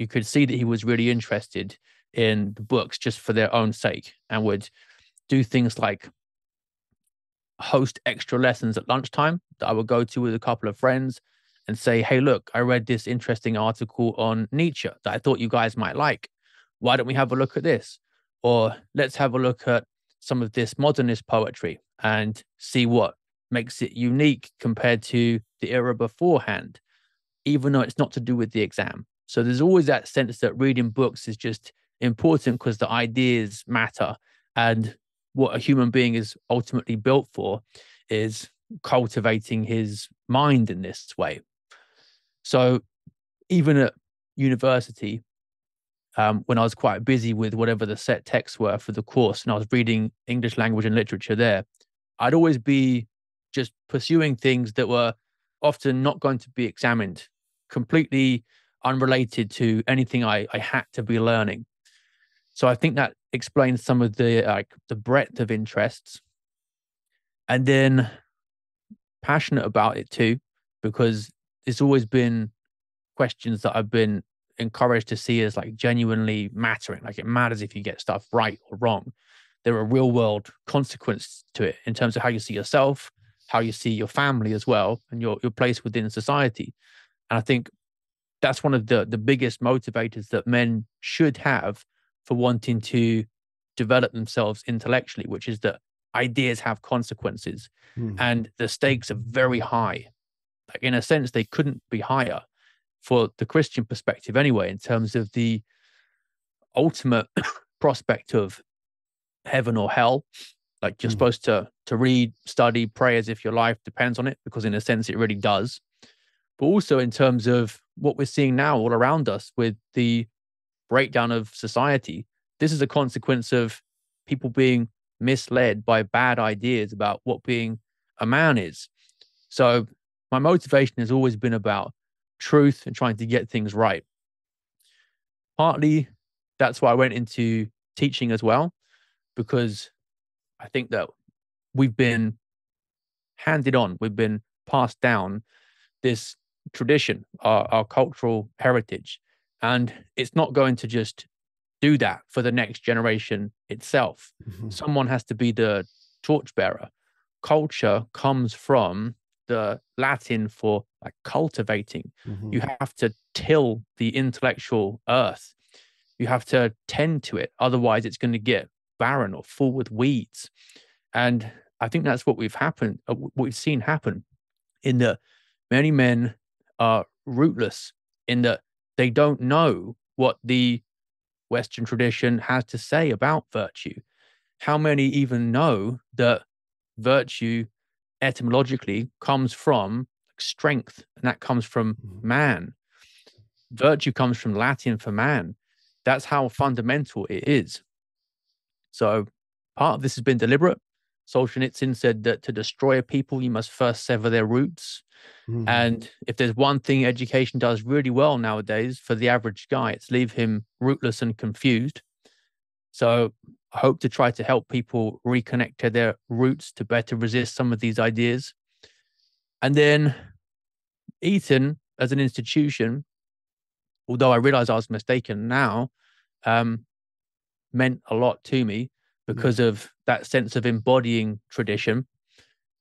You could see that he was really interested in the books just for their own sake, and would do things like host extra lessons at lunchtime that I would go to with a couple of friends and say, hey, look, I read this interesting article on Nietzsche that I thought you guys might like. Why don't we have a look at this? Or let's have a look at some of this modernist poetry and see what makes it unique compared to the era beforehand, even though it's not to do with the exam. So there's always that sense that reading books is just important because the ideas matter. And what a human being is ultimately built for is cultivating his mind in this way. So even at university, um, when I was quite busy with whatever the set texts were for the course, and I was reading English language and literature there, I'd always be just pursuing things that were often not going to be examined, completely unrelated to anything I, I had to be learning. So I think that explains some of the, like, the breadth of interests. And then passionate about it too, because it's always been questions that I've been encouraged to see as like genuinely mattering. Like, it matters if you get stuff right or wrong. There are real world consequences to it in terms of how you see yourself, how you see your family as well, and your, your place within society. And I think that's one of the, the biggest motivators that men should have for wanting to develop themselves intellectually, which is that ideas have consequences, mm. and the stakes are very high. Like, in a sense, they couldn't be higher for the Christian perspective anyway, in terms of the ultimate prospect of heaven or hell. Like, you're mm. supposed to to read, study, pray as if your life depends on it, because in a sense it really does. But also in terms of what we're seeing now all around us with the breakdown of society, this is a consequence of people being misled by bad ideas about what being a man is. So my motivation has always been about truth and trying to get things right. Partly that's why I went into teaching as well, because I think that we've been handed on, we've been passed down this tradition, our, our cultural heritage, and it's not going to just do that for the next generation itself. Mm-hmm. Someone has to be the torchbearer. Culture comes from the Latin for like cultivating. Mm-hmm. You have to till the intellectual earth. You have to tend to it. Otherwise, it's going to get barren or full with weeds. And I think that's what we've happened, what we've seen happen, in that many men are rootless, in that they don't know what the Western tradition has to say about virtue. How many even know that virtue etymologically comes from strength, and that comes from man? Virtue comes from Latin for man. That's how fundamental it is. So part of this has been deliberate. Solzhenitsyn said that to destroy a people, you must first sever their roots. Mm-hmm. And if there's one thing education does really well nowadays for the average guy, it's leave him rootless and confused. So I hope to try to help people reconnect to their roots to better resist some of these ideas. And then Eton as an institution, although I realize I was mistaken now, um, meant a lot to me because mm. of that sense of embodying tradition.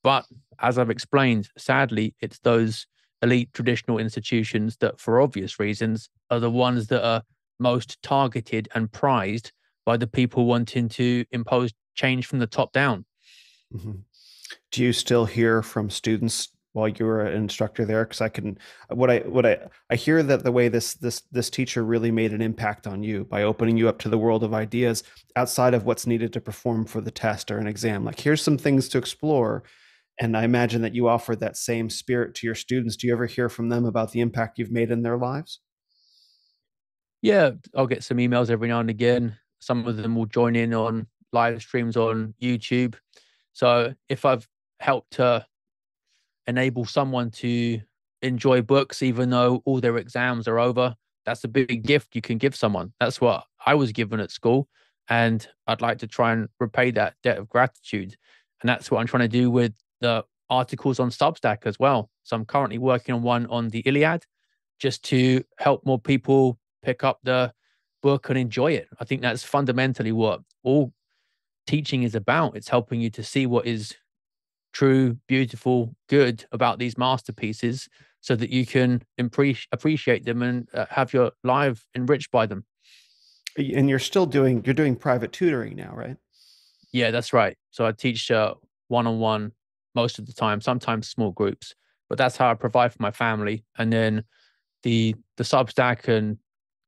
But as I've explained, sadly, it's those elite traditional institutions that, for obvious reasons, are the ones that are most targeted and prized by the people wanting to impose change from the top down. Mm-hmm. Do you still hear from students while you were an instructor there? Because I can, what I, what I, I hear that the way this, this, this teacher really made an impact on you by opening you up to the world of ideas outside of what's needed to perform for the test or an exam. Like, here's some things to explore. And I imagine that you offered that same spirit to your students. Do you ever hear from them about the impact you've made in their lives? Yeah, I'll get some emails every now and again. Some of them will join in on live streams on YouTube. So if I've helped to uh, enable someone to enjoy books, even though all their exams are over, that's a big gift you can give someone. That's what I was given at school. And I'd like to try and repay that debt of gratitude. And that's what I'm trying to do with the articles on Substack as well. So I'm currently working on one on The Iliad, just to help more people pick up the book and enjoy it. I think that's fundamentally what all teaching is about. It's helping you to see what is true, beautiful, good about these masterpieces so that you can appreciate them and uh, have your life enriched by them. And you're still doing, you're doing private tutoring now, right? Yeah, that's right. So I teach uh, one-on-one most of the time, sometimes small groups, but that's how I provide for my family. And then the, the Substack and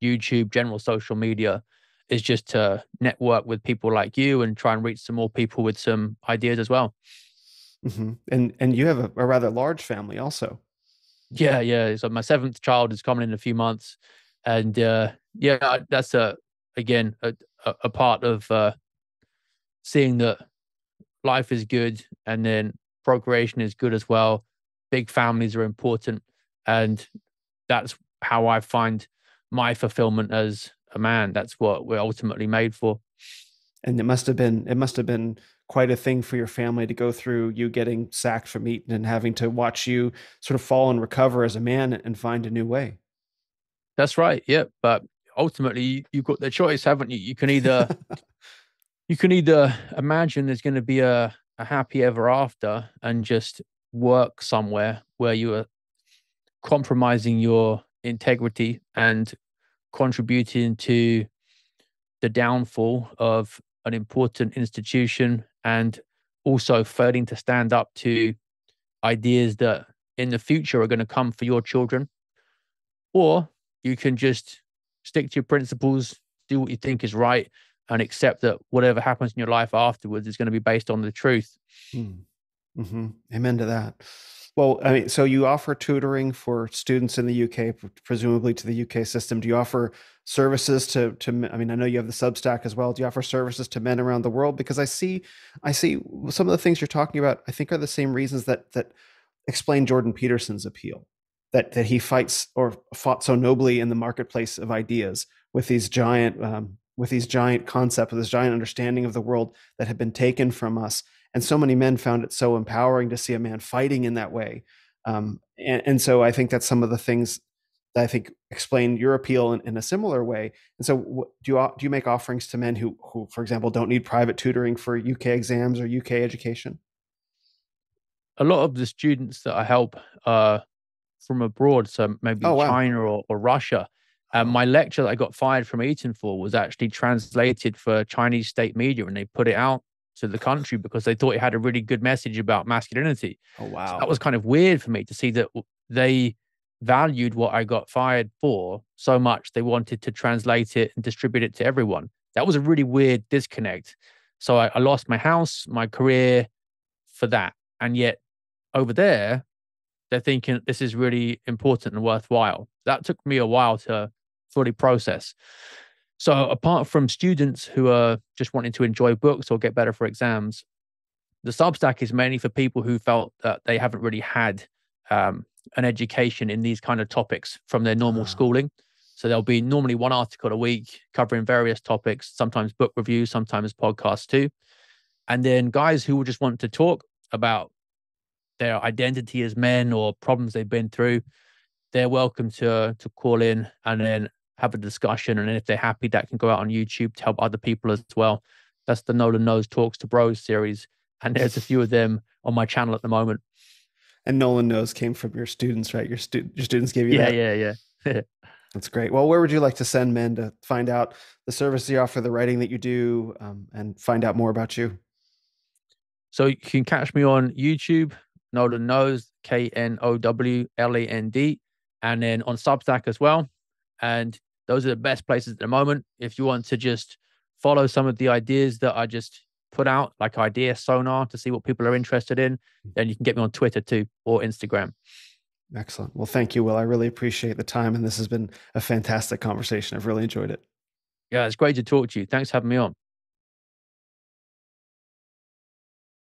YouTube, general social media is just to network with people like you and try and reach some more people with some ideas as well. Mm-hmm. And and you have a, a rather large family also. Yeah, yeah. So my seventh child is coming in a few months, and uh, yeah, that's a again a, a part of uh, seeing that life is good, and then procreation is good as well. Big families are important, and that's how I find my fulfillment as a man. That's what we're ultimately made for. And it must have been it must have been. quite a thing for your family to go through, you getting sacked from Eton and having to watch you sort of fall and recover as a man and find a new way. That's right. Yeah. But ultimately you've got the choice, haven't you? You can either, you can either imagine there's going to be a, a happy ever after and just work somewhere where you are compromising your integrity and contributing to the downfall of an important institution, and also failing to stand up to ideas that in the future are going to come for your children. Or you can just stick to your principles, do what you think is right and accept that whatever happens in your life afterwards is going to be based on the truth. Mm-hmm. Amen to that. Well, I mean, so you offer tutoring for students in the U K, presumably to the U K system. Do you offer services to, to, I mean, I know you have the Substack as well. Do you offer services to men around the world? Because I see, I see some of the things you're talking about, I think are the same reasons that, that explain Jordan Peterson's appeal, that, that he fights or fought so nobly in the marketplace of ideas with these giant, um, with these giant concepts, with this giant understanding of the world that had been taken from us. And so many men found it so empowering to see a man fighting in that way. Um, and, and so I think that's some of the things that I think explain your appeal in, in a similar way. And so do you, do you make offerings to men who, who, for example, don't need private tutoring for U K exams or U K education? A lot of the students that I help are from abroad, so maybe oh, wow. China or, or Russia. And um, my lecture that I got fired from Eton for was actually translated for Chinese state media, and they put it out to the country because they thought it had a really good message about masculinity. Oh, wow. So that was kind of weird for me to see that they valued what I got fired for so much they wanted to translate it and distribute it to everyone. That was a really weird disconnect. So I, I lost my house, my career for that. And yet over there, they're thinking this is really important and worthwhile. That took me a while to fully process. So apart from students who are just wanting to enjoy books or get better for exams, the Substack is mainly for people who felt that they haven't really had um, an education in these kind of topics from their normal wow. schooling. So there'll be normally one article a week covering various topics, sometimes book reviews, sometimes podcasts too. And then guys who will just want to talk about their identity as men or problems they've been through, they're welcome to, to call in and then have a discussion, and if they're happy, that can go out on YouTube to help other people as well. That's the Knowland Knows Talks to Bros series, and there's a few of them on my channel at the moment. And Knowland Knows came from your students, right? Your, stu your students gave you yeah, that? Yeah, yeah, yeah. That's great. Well, where would you like to send men to find out the service you offer, the writing that you do, um, and find out more about you? So you can catch me on YouTube, Knowland Knows, K N O W L A N D, and then on Substack as well. And those are the best places at the moment. If you want to just follow some of the ideas that I just put out, like Idea Sonar, to see what people are interested in, then you can get me on Twitter too, or Instagram. Excellent. Well, thank you, Will. I really appreciate the time. And this has been a fantastic conversation. I've really enjoyed it. Yeah, it's great to talk to you. Thanks for having me on.